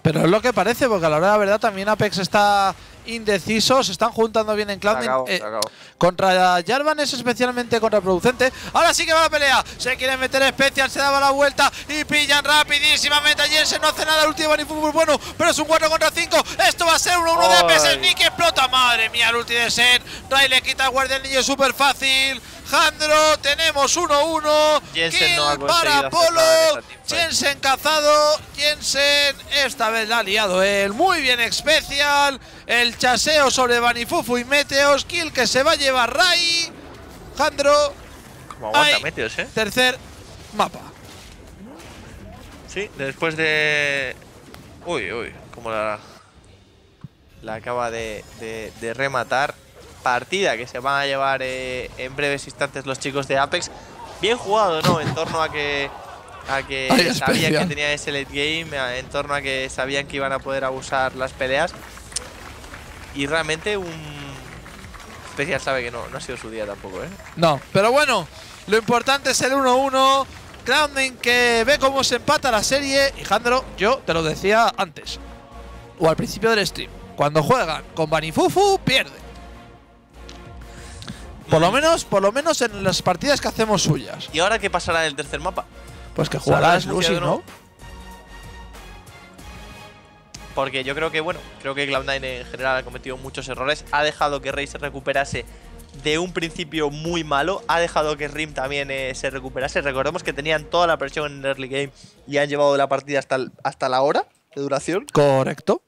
Pero es lo que parece, porque a la hora de la verdad también Apex está indeciso. Se están juntando bien en Cloud9. Contra Jarvan es especialmente contraproducente. Ahora sí que va la pelea. Se quiere meter Special, se daba la vuelta y pillan rapidísimamente a Jensen. No hace nada el último Bunny FuFuu, bueno, pero es un 4 contra 5. Esto va a ser 1-1 de Apex. Sneaky explota. Madre mía, el ulti de Shen. Ray le quita el guardia del niño súper fácil. Jandro, tenemos 1-1. Kill no para Polo. Jensen cazado. Jensen esta vez la ha liado él. Muy bien Special. El chaseo sobre Bunny FuFuu y Meteos. Kill que se va a llevar Rai. Jandro. Como aguanta Meteos, ¿eh? Tercer mapa. Sí, después de… Uy, como la acaba de rematar. Partida que se van a llevar en breves instantes los chicos de Apex. Bien jugado, ¿no? En torno a que sabían que tenía ese late game, en torno a que sabían que iban a poder abusar las peleas. Y realmente un… Special sabe que no ha sido su día tampoco, ¿eh? No, pero bueno, lo importante es el 1-1. Cloud9 que ve cómo se empata la serie. Y Jandro, yo te lo decía antes, o al principio del stream, cuando juegan con Bunny FuFuu, pierde. Por lo menos en las partidas que hacemos suyas. ¿Y ahora qué pasará en el tercer mapa? Pues que jugarás Lucian, ¿no? Porque yo creo que, bueno, creo que Cloud9 en general ha cometido muchos errores. Ha dejado que Ray se recuperase de un principio muy malo. Ha dejado que Rim también se recuperase. Recordemos que tenían toda la presión en el early game y han llevado la partida hasta la hora de duración. Correcto.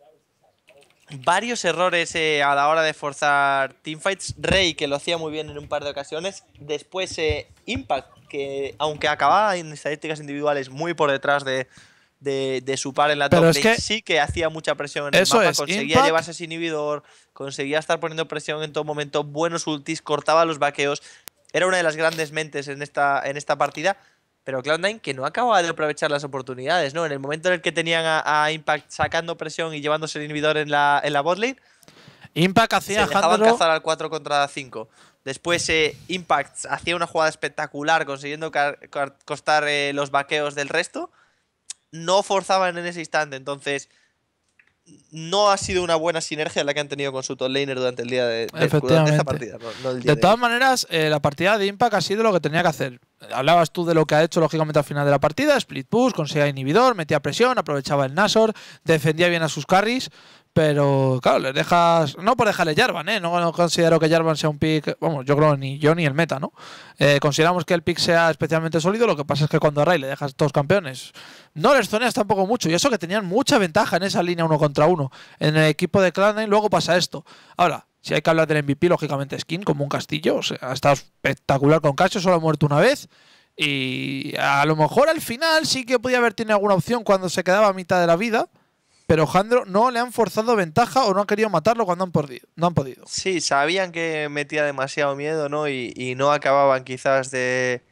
Varios errores a la hora de forzar teamfights. Ray, que lo hacía muy bien en un par de ocasiones. Después Impact, que aunque acababa en estadísticas individuales muy por detrás de su par en la top lane, sí que hacía mucha presión en el mapa. Conseguía llevarse ese inhibidor, conseguía estar poniendo presión en todo momento. Buenos ultis, cortaba los vaqueos. Era una de las grandes mentes en esta partida. Pero Cloud9 que no acaba de aprovechar las oportunidades, ¿no? En el momento en el que tenían a Impact sacando presión y llevándose el inhibidor en la botlane, Impact hacía… Se dejaban cazar al 4 contra 5. Después Impact hacía una jugada espectacular consiguiendo costar los vaqueos del resto. No forzaban en ese instante, entonces… No ha sido una buena sinergia la que han tenido con su top laner durante el día de esta partida. De todas maneras, la partida de Impact ha sido lo que tenía que hacer. Hablabas tú de lo que ha hecho, lógicamente, al final de la partida. Split push, conseguía inhibidor, metía presión, aprovechaba el Nashor, defendía bien a sus carries. Pero, claro, les dejas… No por dejarle Jarvan, ¿eh? No considero que Jarvan sea un pick… Vamos, yo creo ni yo ni el meta, ¿no? Consideramos que el pick sea especialmente sólido. Lo que pasa es que cuando a Ray le dejas todos campeones, no les zoneas tampoco mucho. Y eso que tenían mucha ventaja en esa línea 1 contra 1. En el equipo de Cloud9 luego pasa esto. Ahora, si hay que hablar del MVP, lógicamente Skin, como un castillo. O sea, ha estado espectacular con Cassio, solo ha muerto una vez. Y a lo mejor al final sí que podía haber tenido alguna opción cuando se quedaba a mitad de la vida. Pero Jandro no le han forzado ventaja o no han querido matarlo cuando no han podido. Sí, sabían que metía demasiado miedo, ¿no? Y no acababan quizás de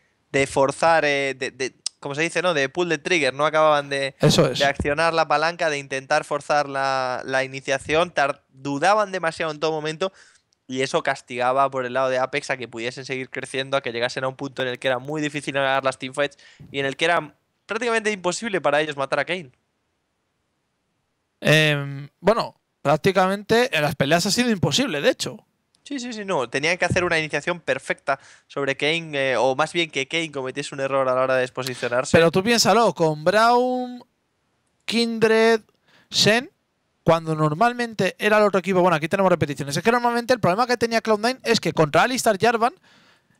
forzar, como se dice, ¿no? De pull the trigger, no acababan de accionar la palanca, de intentar forzar la iniciación. Dudaban demasiado en todo momento y eso castigaba por el lado de Apex a que pudiesen seguir creciendo, a que llegasen a un punto en el que era muy difícil ganar las teamfights y en el que era prácticamente imposible para ellos matar a Kayn. Bueno, prácticamente en las peleas ha sido imposible, de hecho. Sí, no. Tenían que hacer una iniciación perfecta sobre Kayn, o más bien que Kayn cometiese un error a la hora de posicionarse. Pero tú piénsalo, con Brown, Kindred, Shen, cuando normalmente era el otro equipo… Bueno, aquí tenemos repeticiones. Es que normalmente el problema que tenía Cloud9 es que contra Alistar, Jarvan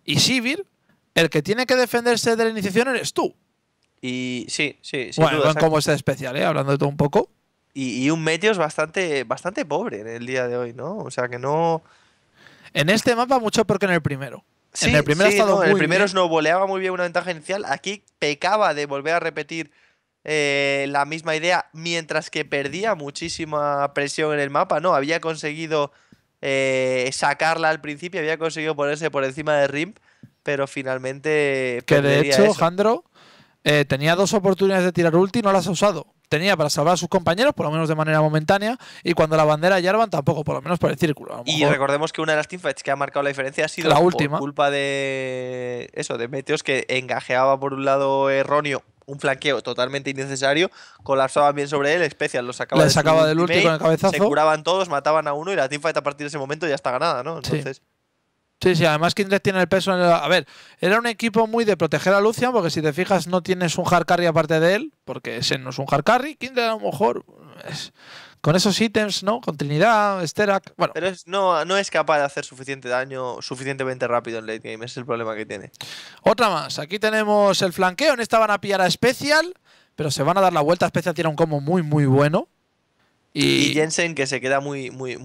y Sivir, el que tiene que defenderse de la iniciación eres tú. Y sí. Bueno, como este especial, hablando de todo un poco. Y un Meteos bastante pobre en el día de hoy, ¿no? O sea que no… En este mapa mucho peor que en el primero. Sí, en el primero sí, ha estado no, muy el primero snowboleaba muy bien una ventaja inicial. Aquí pecaba de volver a repetir la misma idea, mientras que perdía muchísima presión en el mapa. No, había conseguido sacarla al principio, había conseguido ponerse por encima de Rimp, pero finalmente... Que de hecho, eso. Jandro tenía dos oportunidades de tirar ulti, no las ha usado. Tenía para salvar a sus compañeros, por lo menos de manera momentánea, y cuando la bandera Jarvan tampoco, por lo menos por el círculo. Y recordemos que una de las teamfights que ha marcado la diferencia ha sido la última, por culpa de eso, de Meteos, que engajeaba por un lado erróneo, un flanqueo totalmente innecesario, colapsaban bien sobre él, Special lo sacaba del ulti con el cabezazo, se curaban todos, mataban a uno y la teamfight a partir de ese momento ya está ganada, ¿no? Entonces... Sí. Sí, sí, además Kindred tiene el peso en el... A ver, era un equipo muy de proteger a Lucian, porque si te fijas no tienes un hard carry aparte de él, porque Shen no es un hard carry. Kindred a lo mejor es... con esos ítems, ¿no? Con Trinidad, Sterak... Bueno. Pero es, no es capaz de hacer suficiente daño suficientemente rápido en late game, ese es el problema que tiene. Otra más, aquí tenemos el flanqueo, en esta van a pillar a Special, pero se van a dar la vuelta. Special tiene un combo muy muy bueno. Y Jensen, que se queda muy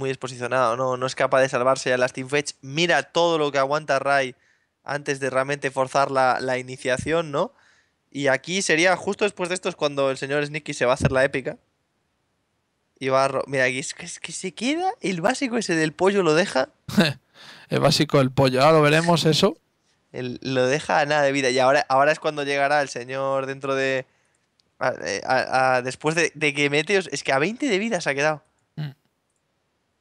exposicionado, ¿no? No es capaz de salvarse a las teamfights. Mira todo lo que aguanta Ray antes de realmente forzar la iniciación, ¿no? Y aquí sería justo después de esto es cuando el señor Sneaky se va a hacer la épica. Y va a... Mira, aquí es que se queda el básico ese del pollo, lo deja. El básico del pollo, ahora lo veremos eso. Lo deja a nada de vida. Y ahora es cuando llegará el señor dentro de... después de que Meteos... Es que a 20 de vida se ha quedado. Mm.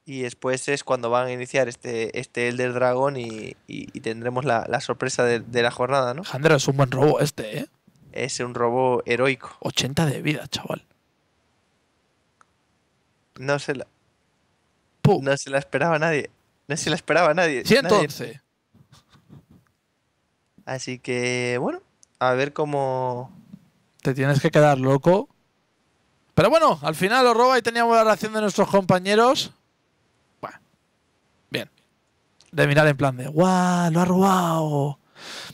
Y después es cuando van a iniciar este Elder Dragon y tendremos la sorpresa de la jornada, ¿no? Jandro, es un buen robo este, ¿eh? Es un robo heroico. 80 de vida, chaval. No se la esperaba nadie. No se la esperaba nadie. 111. Nadie. Así que, bueno, a ver cómo... Te tienes que quedar loco. Pero bueno, al final lo roba y teníamos la reacción de nuestros compañeros. Bueno, bien. De mirar en plan de ¡guau! ¡Lo ha robado!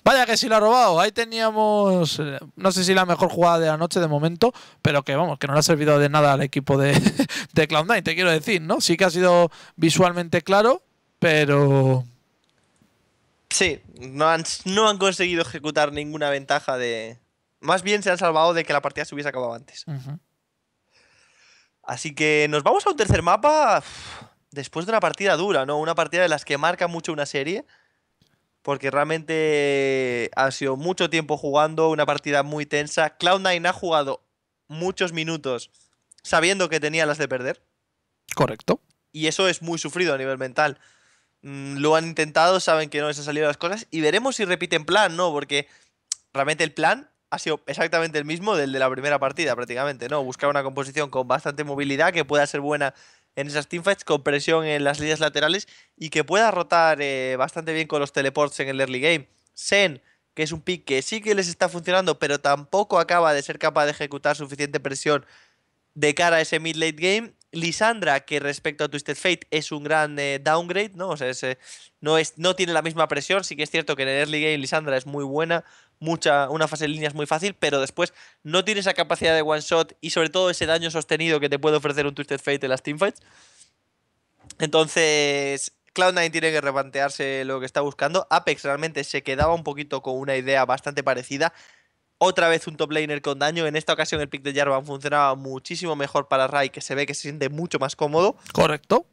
Vaya que sí lo ha robado. Ahí teníamos, no sé si la mejor jugada de la noche de momento, pero que vamos, que no le ha servido de nada al equipo de Cloud9, te quiero decir, ¿no? Sí que ha sido visualmente claro, pero... Sí, no han conseguido ejecutar ninguna ventaja de... Más bien se han salvado de que la partida se hubiese acabado antes. Uh-huh. Así que nos vamos a un tercer mapa después de una partida dura, ¿no? Una partida de las que marca mucho una serie, porque realmente ha sido mucho tiempo jugando, una partida muy tensa. Cloud9 ha jugado muchos minutos sabiendo que tenía las de perder. Correcto. Y eso es muy sufrido a nivel mental. Lo han intentado, saben que no les han salido las cosas y veremos si repiten plan, ¿no? Porque realmente el plan... ha sido exactamente el mismo del de la primera partida, prácticamente, ¿no? Buscar una composición con bastante movilidad, que pueda ser buena en esas teamfights, con presión en las líneas laterales y que pueda rotar bastante bien con los teleports en el early game. Shen, que es un pick que sí que les está funcionando, pero tampoco acaba de ser capaz de ejecutar suficiente presión de cara a ese mid-late game. Lissandra, que respecto a Twisted Fate es un gran downgrade, ¿no? O sea, no tiene la misma presión. Sí que es cierto que en el early game Lissandra es muy buena, una fase de líneas muy fácil, pero después no tiene esa capacidad de one shot y sobre todo ese daño sostenido que te puede ofrecer un Twisted Fate en las teamfights. Entonces Cloud9 tiene que replantearse lo que está buscando. Apex realmente se quedaba un poquito con una idea bastante parecida. Otra vez un top laner con daño. En esta ocasión el pick de Jarvan funcionaba muchísimo mejor para Rai, que se ve que se siente mucho más cómodo. Correcto.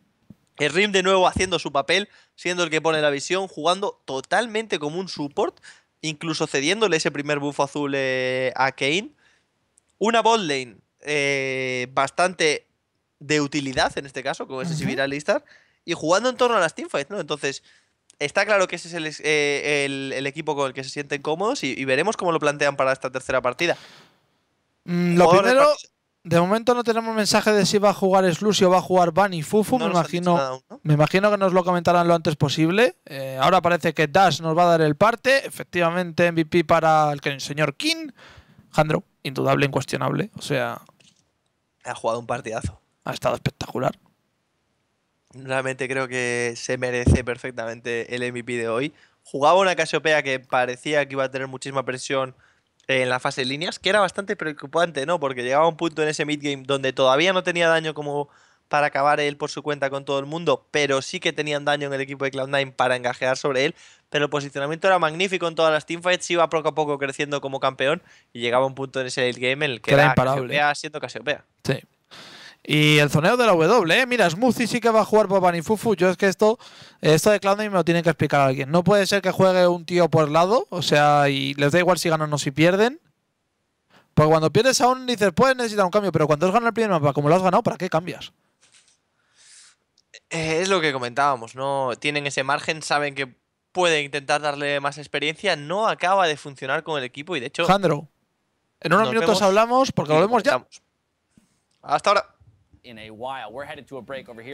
El Rim de nuevo haciendo su papel, siendo el que pone la visión, jugando totalmente como un support, incluso cediéndole ese primer buff azul a Kayn. Una bot lane bastante de utilidad en este caso, con ese Sivir Alistar, y jugando en torno a las teamfights, ¿no? Entonces... está claro que ese es el equipo con el que se sienten cómodos y veremos cómo lo plantean para esta tercera partida. Lo primero, de momento no tenemos mensaje de si va a jugar Slush o va a jugar Bunny FuFuu. Me imagino que nos lo comentarán lo antes posible. Ahora parece que Dash nos va a dar el parte. Efectivamente, MVP para el señor King. Jandro, indudable, incuestionable. O sea... ha jugado un partidazo. Ha estado espectacular. Realmente creo que se merece perfectamente el MVP de hoy. Jugaba una Cassiopeia que parecía que iba a tener muchísima presión en la fase de líneas, que era bastante preocupante, ¿no? Porque llegaba un punto en ese midgame donde todavía no tenía daño como para acabar él por su cuenta con todo el mundo, pero sí que tenían daño en el equipo de Cloud9 para engajear sobre él, pero el posicionamiento era magnífico en todas las teamfights, iba poco a poco creciendo como campeón y llegaba un punto en ese late game en el que era Cassiopeia siendo Cassiopeia. Sí. Y el zoneo de la W, mira, Smoothie sí que va a jugar por Bunny FuFuu. Yo es que esto de Cloud9 me lo tiene que explicar a alguien. No puede ser que juegue un tío por lado, o sea, y les da igual si ganan o si pierden. Porque cuando pierdes aún dices, puedes necesitar un cambio, pero cuando has ganado el primer mapa, como lo has ganado, ¿para qué cambias? Es lo que comentábamos, ¿no? Tienen ese margen, saben que pueden intentar darle más experiencia, no acaba de funcionar con el equipo y de hecho... Jandro, en unos minutos hablamos porque volvemos ya. Hasta ahora. In a while. We're headed to a break over here.